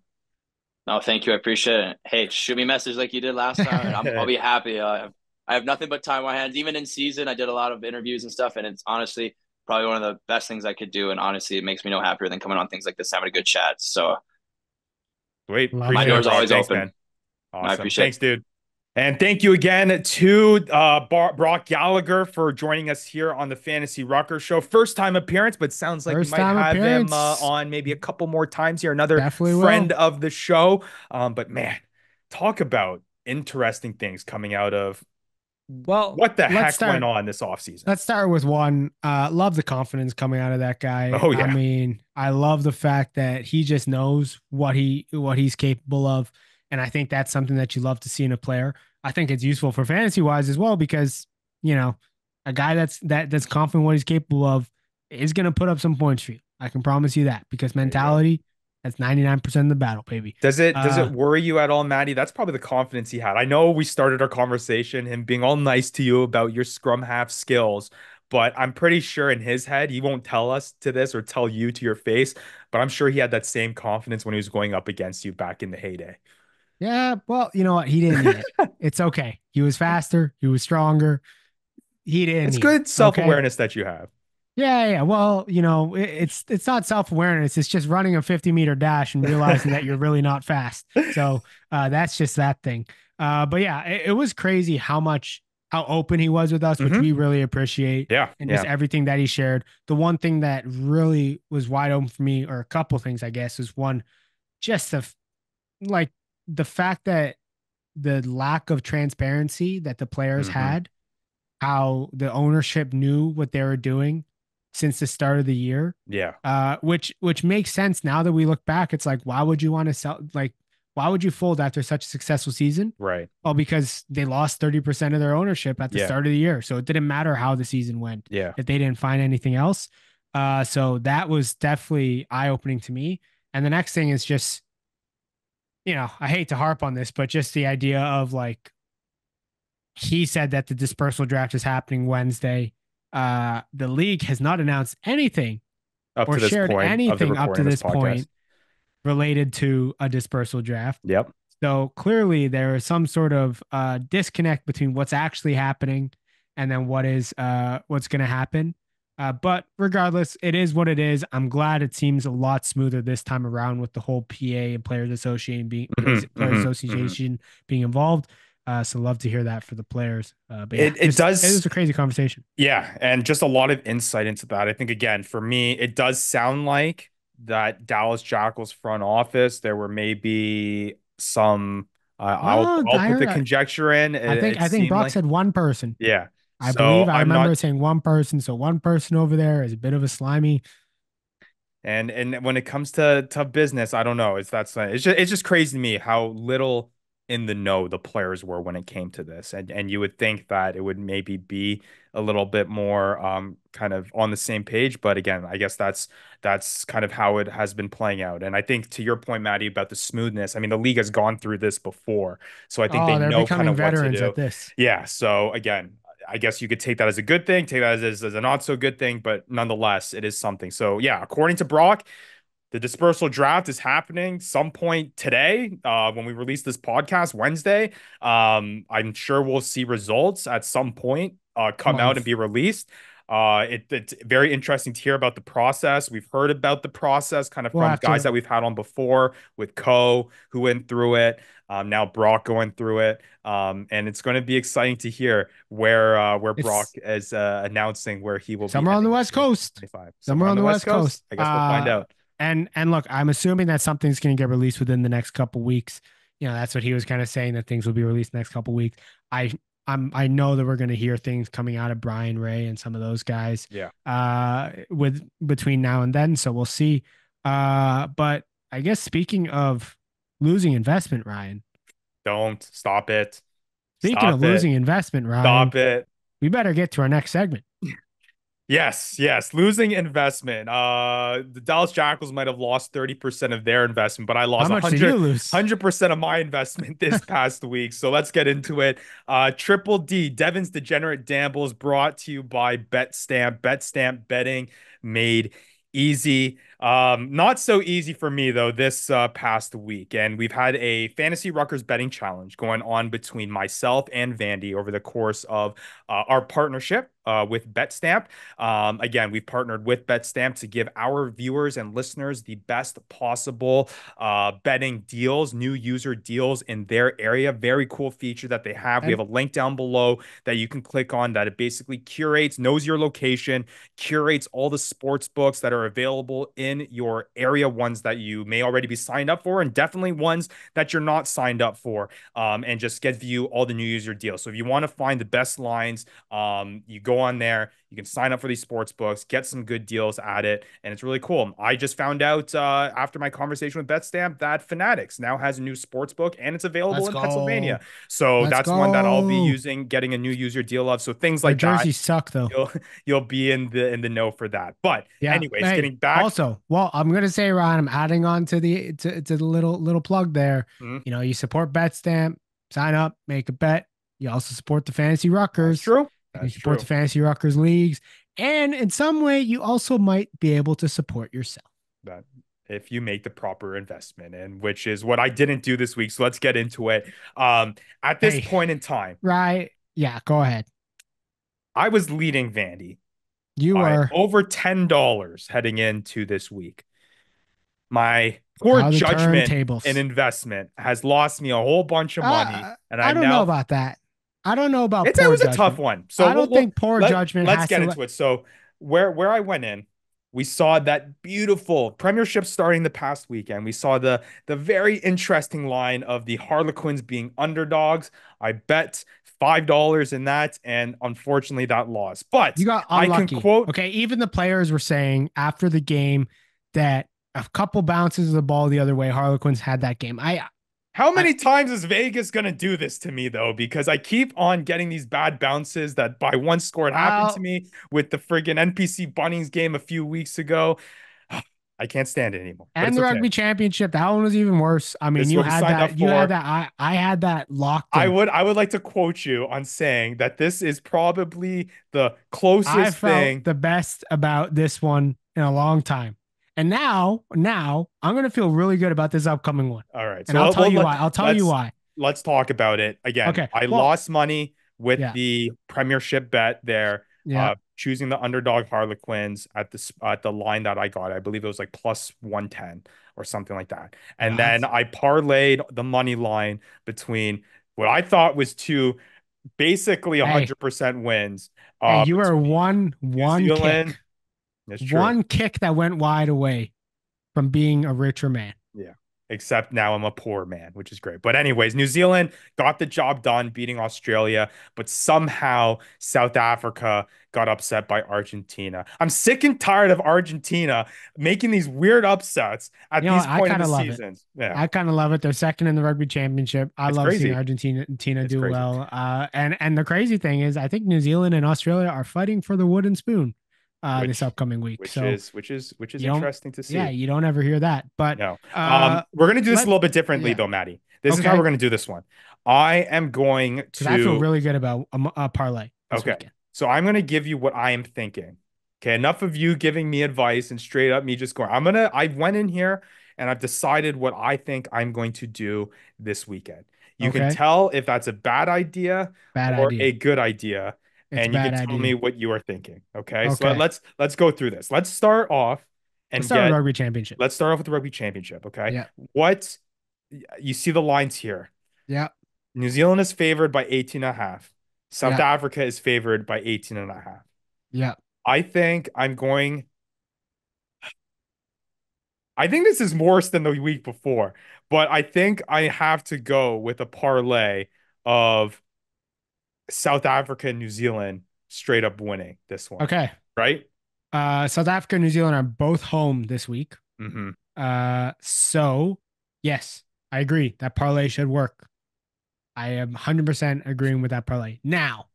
No, thank you. I appreciate it. Hey, shoot me a message like you did last time, and I'm, I'll be happy. Uh, I have nothing but time on my hands. Even in season, I did a lot of interviews and stuff, and it's honestly probably one of the best things I could do. And honestly, it makes me no happier than coming on things like this, having a good chat. So, wait, my door's always Thanks, open. Man. Awesome. I appreciate Thanks, it. Thanks, dude. And thank you again to uh, Bar- Brock Gallagher for joining us here on the Fantasy Rucker Show. First time appearance, but sounds like First we might have appearance. him uh, on maybe a couple more times here. Another Definitely friend will. of the show. Um, but man, talk about interesting things coming out of Well, what the heck start, went on this offseason? Let's start with one. Uh, love the confidence coming out of that guy. Oh, yeah. I mean, I love the fact that he just knows what he what he's capable of. And I think that's something that you love to see in a player. I think it's useful for fantasy wise as well, because, you know, a guy that's that that's confident what he's capable of is going to put up some points for you. I can promise you that, because mentality, that's ninety-nine percent of the battle, baby. Does it, does uh, it worry you at all, Matty? That's probably the confidence he had. I know we started our conversation, him being all nice to you about your scrum half skills, but I'm pretty sure in his head, he won't tell us to this or tell you to your face, but I'm sure he had that same confidence when he was going up against you back in the heyday. Yeah. Well, you know what? He didn't need it. It's okay. He was faster. He was stronger. He didn't. It's good self-awareness that you have. Yeah, yeah. Well, you know, it, it's it's not self-awareness. It's just running a fifty-meter dash and realizing that you're really not fast. So uh, that's just that thing. Uh, but yeah, it, it was crazy how much, how open he was with us, which mm-hmm. we really appreciate. Yeah, and yeah. just everything that he shared. The one thing that really was wide open for me, or a couple things, I guess, is one, just the, like the fact that the lack of transparency that the players mm-hmm. had, how the ownership knew what they were doing since the start of the year. Yeah. Uh, which, which makes sense. Now that we look back, it's like, why would you want to sell? Like, why would you fold after such a successful season? Right. Well, because they lost thirty percent of their ownership at the yeah. start of the year. So it didn't matter how the season went. Yeah. If they didn't find anything else. Uh, so that was definitely eye-opening to me. And the next thing is just, you know, I hate to harp on this, but just the idea of like, he said that the dispersal draft is happening Wednesday. Uh, the league has not announced anything up or to this shared point anything up to this, this point related to a dispersal draft. Yep. So clearly there is some sort of uh, disconnect between what's actually happening and then what is uh, what's going to happen. Uh, but regardless, it is what it is. I'm glad it seems a lot smoother this time around with the whole P A and Players Association being mm-hmm, Players mm-hmm, Association mm-hmm. being involved. Uh, so love to hear that for the players. Uh, but yeah, it, it just, does. It was a crazy conversation. Yeah. And just a lot of insight into that. I think, again, for me, it does sound like that Dallas Jackals front office, there were maybe some, uh, well, I'll, I'll put the conjecture in. It, I think, I think Brock like, said one person. Yeah. I so believe I I'm remember not, saying one person. So one person over there is a bit of a slimy. And, and when it comes to, to business, I don't know. It's that's, it's just, it's just crazy to me how little in the know the players were when it came to this. And and you would think that it would maybe be a little bit more um kind of on the same page. But again, I guess that's that's kind of how it has been playing out. And I think to your point, Matty, about the smoothness, I mean, the league has gone through this before. So I think oh, they know kind of what to do. At this. Yeah. So again, I guess you could take that as a good thing, take that as, as a not so good thing, but nonetheless, it is something. So yeah, according to Brock, the dispersal draft is happening some point today uh, when we release this podcast Wednesday. Um, I'm sure we'll see results at some point uh, come out and be released. Uh, it, it's very interesting to hear about the process. We've heard about the process kind of we'll from guys to. that we've had on before with Coe, who went through it. Um, now Brock going through it. Um, and it's going to be exciting to hear where uh, where it's, Brock is uh, announcing where he will somewhere be. On the West Coast. Somewhere, somewhere on the West Coast. Coast. I guess we'll uh, find out. And and look, I'm assuming that something's going to get released within the next couple of weeks. You know, that's what he was kind of saying, that things will be released next couple of weeks. I I'm I know that we're going to hear things coming out of Brian Ray and some of those guys. Yeah. Uh, with between now and then, so we'll see. Uh, but I guess speaking of losing investment, Ryan, don't stop it. Speaking stop of it. losing investment, Ryan, stop it. We better get to our next segment. Yes, yes. Losing investment. Uh, the Dallas Jackals might have lost thirty percent of their investment, but I lost one hundred percent of my investment this past week. So let's get into it. Uh, Triple D, Devin's Degenerate Dambles, brought to you by Betstamp. Betstamp betting made easy. Um, not so easy for me, though, this uh, past week. And we've had a Fantasy Ruckers betting challenge going on between myself and Vandy over the course of uh, our partnership uh, with Betstamp. Um, again, we've partnered with Betstamp to give our viewers and listeners the best possible uh, betting deals, new user deals in their area. Very cool feature that they have. And we have a link down below that you can click on that it basically curates, knows your location, curates all the sports books that are available in in your area, ones that you may already be signed up for, and definitely ones that you're not signed up for, um, and just get view all the new user deals. So if you want to find the best lines, um, you go on there, you can sign up for these sports books, get some good deals at it. And it's really cool. I just found out uh, after my conversation with Betstamp that Fanatics now has a new sports book and it's available Let's in go. Pennsylvania. So Let's that's go. one that I'll be using, getting a new user deal of. So things like Their jerseys that suck though. You'll, you'll be in the, in the know for that. But yeah. anyways, hey, getting back. Also, well, I'm going to say, Ryan, I'm adding on to the, to, to the little, little plug there. Mm-hmm. You know, you support Betstamp, sign up, make a bet. You also support the Fantasy Ruckers. That's true. That's you support true. the Fantasy Ruckers leagues. And in some way, you also might be able to support yourself. That if you make the proper investment, and which is what I didn't do this week. So let's get into it. Um, at this hey, point in time. Right. Yeah, go ahead. I was leading Vandy. You were over ten dollars heading into this week. My poor judgment and investment has lost me a whole bunch of money. Uh, and I, I don't now, know about that. I don't know about it's, poor It was judgment. a tough one. So I don't we'll, think poor let, judgment. Let's has get to into let... it. So where, where I went in, we saw that beautiful Premiership starting the past weekend. We saw the, the very interesting line of the Harlequins being underdogs. I bet five dollars in that, and unfortunately that lost. But you got unlucky. I can quote. Okay, even the players were saying after the game that a couple bounces of the ball the other way, Harlequins had that game. I How many I, times is Vegas going to do this to me, though? Because I keep on getting these bad bounces that by one score, it wow. happened to me with the friggin' N P C Bunnies game a few weeks ago. I can't stand it anymore. And the okay. Rugby Championship, that one was even worse. I mean, this you had that. You had that. I, I had that locked. In. I would. I would like to quote you on saying that this is probably the closest I felt thing. The best about this one in a long time. And now, now I'm going to feel really good about this upcoming one. All right. So and I'll, I'll tell well, you why. I'll tell you why. Let's talk about it again. Okay. I well, lost money with yeah. the Premiership bet there, yeah. uh, choosing the underdog Harlequins at the, uh, at the line that I got. I believe it was like plus one ten or something like that. And nice. then I parlayed the money line between what I thought was two basically one hundred percent hey. wins. Uh, hey, you were one, one kick. One kick that went wide away from being a richer man. Yeah. Except now I'm a poor man, which is great. But anyways, New Zealand got the job done, beating Australia, but somehow South Africa got upset by Argentina. I'm sick and tired of Argentina making these weird upsets at you know, these points of the season. Yeah. I kind of love it. They're second in the Rugby Championship. I it's love crazy. seeing Argentina Tina do crazy. well. Uh, and, and the crazy thing is, I think New Zealand and Australia are fighting for the wooden spoon. Uh, which, this upcoming week, which so, is which is which is interesting to see. Yeah, you don't ever hear that. But no, uh, um, we're gonna do this let, a little bit differently, yeah. though, Maddie. This okay. is how we're gonna do this one. I am going to. I feel really good about a, a parlay. Okay, weekend. so I'm gonna give you what I am thinking. Okay, enough of you giving me advice and straight up me just going. I'm gonna. I went in here and I've decided what I think I'm going to do this weekend. You okay. can tell if that's a bad idea bad or idea. a good idea. It's and you can idea. tell me what you are thinking. Okay? okay. So let's let's go through this. Let's start off and let's start get, with Rugby Championship. Let's start off with the Rugby Championship. Okay. Yeah. What you see the lines here. Yeah. New Zealand is favored by eighteen and a half. South yeah. Africa is favored by eighteen and a half. Yeah. I think I'm going. I think this is worse than the week before, but I think I have to go with a parlay of South Africa and New Zealand straight up winning this one. Okay. Right? Uh, South Africa and New Zealand are both home this week. Mm-hmm. Uh, so, yes, I agree. That parlay should work. I am one hundred percent agreeing with that parlay. Now.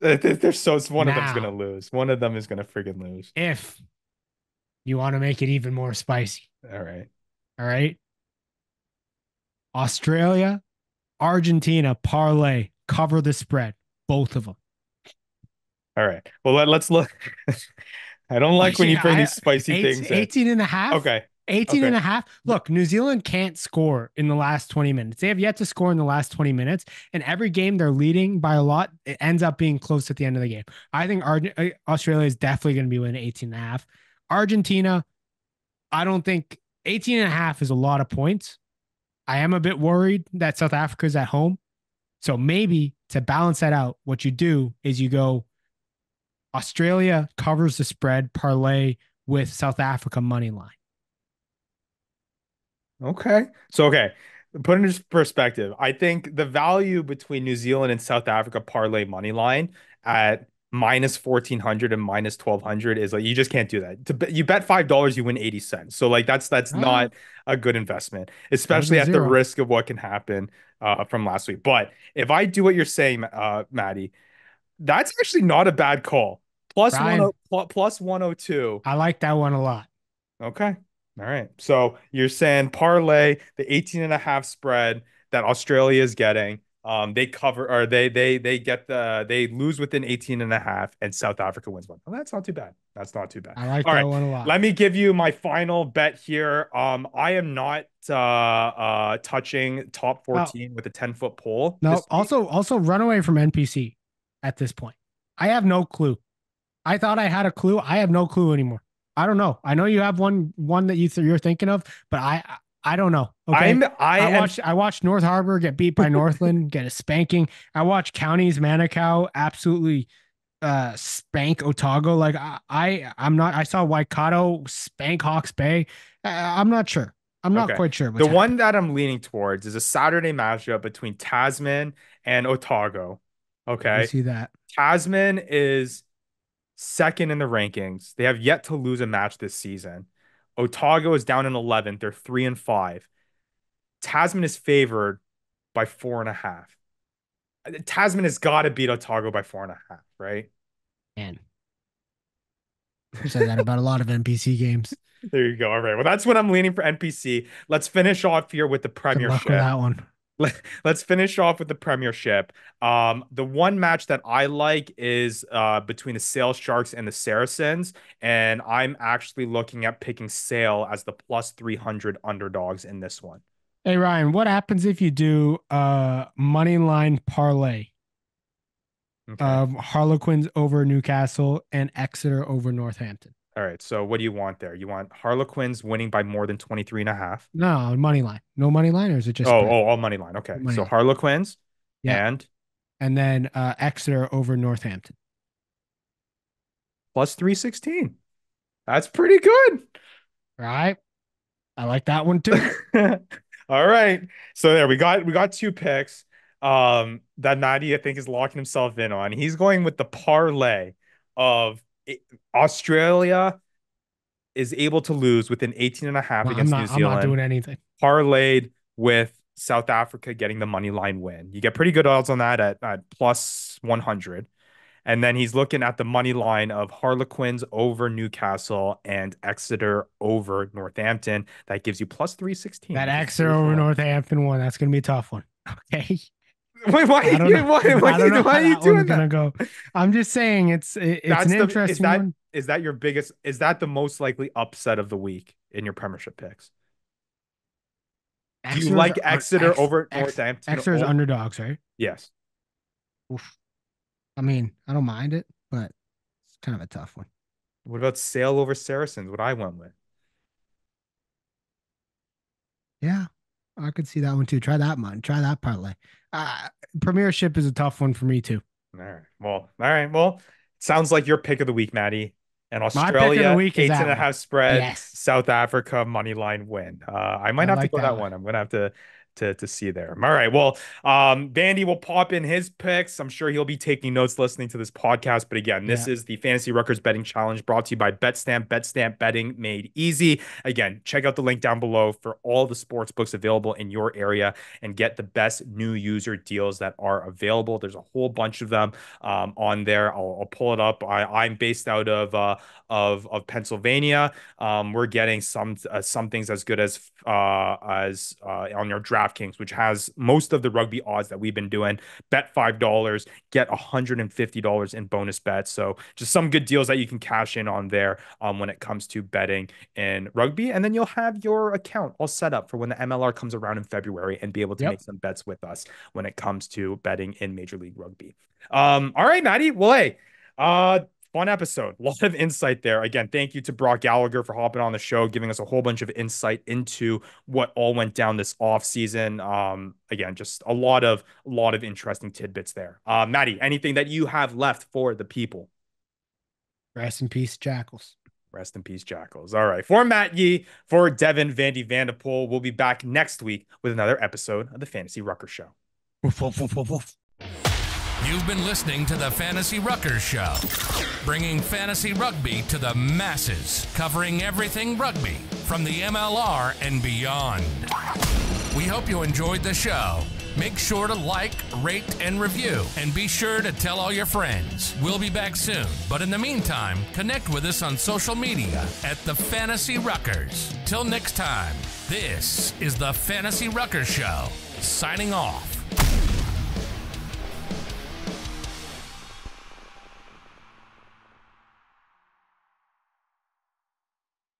There's so one now, of them's going to lose. One of them is going to friggin' lose. If you want to make it even more spicy. All right. All right. Australia, Argentina, parlay. Cover the spread, both of them. All right. Well, let, let's look. I don't like when you bring I, these spicy eight, things in. eighteen and a half. Okay. eighteen okay. and a half. Look, New Zealand can't score in the last twenty minutes. They have yet to score in the last twenty minutes. And every game they're leading by a lot, it ends up being close at the end of the game. I think Ar- Australia is definitely going to be winning eighteen and a half. Argentina, I don't think eighteen and a half is a lot of points. I am a bit worried that South Africa is at home. So maybe to balance that out, what you do is you go Australia covers the spread, parlay with South Africa money line. Okay. So, okay. Put it into perspective, I think the value between New Zealand and South Africa parlay money line at minus fourteen hundred and minus twelve hundred is like, you just can't do that. To bet, you bet five dollars, you win eighty cents. So like, that's, that's oh. not a good investment, especially at zero. the risk of what can happen uh, from last week. But if I do what you're saying, uh, Maddie, that's actually not a bad call. Plus Ryan, one, plus one oh two. I like that one a lot. Okay. All right. So you're saying parlay the eighteen and a half spread that Australia is getting. Um, they cover or they they they get the they lose within eighteen and a half and South Africa wins one. Well, that's not too bad. That's not too bad. I like All that right. one a lot. Let me give you my final bet here. Um, I am not uh uh touching top fourteen oh. with a ten foot pole. No, also also run away from N P C at this point. I have no clue. I thought I had a clue. I have no clue anymore. I don't know. I know you have one one that you th- you're thinking of, but I I don't know. Okay, I'm, I, I watched am... I watched North Harbor get beat by Northland, get a spanking. I watched Counties Manukau absolutely uh, spank Otago. Like I, I I'm not. I saw Waikato spank Hawke's Bay. I, I'm not sure. I'm not okay. quite sure. The happening. one that I'm leaning towards is a Saturday matchup between Tasman and Otago. Okay, I see that Tasman is second in the rankings. They have yet to lose a match this season. Otago is down in eleventh. They're three and five. Tasman is favored by four and a half. Tasman has got to beat Otago by four and a half, right? And I said that about a lot of N P C games. There you go. All right. Well, that's what I'm leaning for N P C. Let's finish off here with the Premiership. Good luck with that one. Let's finish off with the Premiership. Um, the one match that I like is uh, between the Sale Sharks and the Saracens, and I'm actually looking at picking Sale as the plus three hundred underdogs in this one. Hey, Ryan, what happens if you do uh, money line parlay okay. of Harlequins over Newcastle and Exeter over Northampton? All right, so what do you want there? You want Harlequins winning by more than twenty-three and a half? No, money line. No money line, or is it just... Oh, oh all money line. Okay, money so line. Harlequins yeah. and... And then uh, Exeter over Northampton. plus three sixteen. That's pretty good. All right. I like that one too. All right. So there, we got we got two picks um, that Maddie, I think, is locking himself in on. He's going with the parlay of... Australia is able to lose within eighteen and a half no, against not, New Zealand. I'm not doing anything. Parlayed with South Africa getting the money line win. You get pretty good odds on that at, at plus one hundred. And then he's looking at the money line of Harlequins over Newcastle and Exeter over Northampton. That gives you plus three sixteen. That Exeter over Northampton one, that's going to be a tough one. Okay. Wait, why are you, why, why, why, why are you doing that? Go. I'm just saying it's it, it's That's an the, interesting is that, one. Is that your biggest? Is that the most likely upset of the week in your Premiership picks? Exeter's, do you like Exeter uh, over Ex, Northampton? Exeter's over? Underdogs, right? Yes. Oof. I mean, I don't mind it, but it's kind of a tough one. What about Sale over Saracens? What I went with? Yeah, I could see that one too. Try that one. Try that parlay. Uh, Premiership is a tough one for me too. All right. Well, all right. Well, sounds like your pick of the week, Maddie. And Australia, week eight and a half spread. Yes. South Africa money line win. Uh, I might I have like to go that one. one. I'm gonna have to to to see there. All right. Well, um, Vandy will pop in his picks. I'm sure he'll be taking notes, listening to this podcast. But again, this yeah. is the Fantasy Ruckers Betting Challenge brought to you by Betstamp. Betstamp betting made easy. Again, check out the link down below for all the sports books available in your area and get the best new user deals that are available. There's a whole bunch of them um, on there. I'll, I'll pull it up. I, I'm based out of uh, of of Pennsylvania. Um, we're getting some uh, some things as good as uh, as uh, on your draft. DraftKings, which has most of the rugby odds that we've been doing. Bet five dollars, get one hundred fifty dollars in bonus bets. So just some good deals that you can cash in on there um, when it comes to betting in rugby. And then you'll have your account all set up for when the M L R comes around in February and be able to yep. make some bets with us when it comes to betting in Major League Rugby. Um, all right, Maddie. Well, hey, uh, fun episode. A lot of insight there. Again, thank you to Brock Gallagher for hopping on the show, giving us a whole bunch of insight into what all went down this offseason. Um, again, just a lot of a lot of interesting tidbits there. Uh, Maddie, anything that you have left for the people? Rest in peace, Jackals. Rest in peace, Jackals. All right. For Matt Yee, for Devin Vandy Vanderpool, we'll be back next week with another episode of the Fantasy Rucker Show. Woof, woof, woof, woof, woof. You've been listening to the Fantasy Rucker Show, bringing fantasy rugby to the masses, covering everything rugby from the M L R and beyond. We hope you enjoyed the show. Make sure to like, rate, and review, and be sure to tell all your friends. We'll be back soon, but in the meantime, connect with us on social media at The Fantasy Ruckers. Till next time, this is The Fantasy Rucker Show, signing off.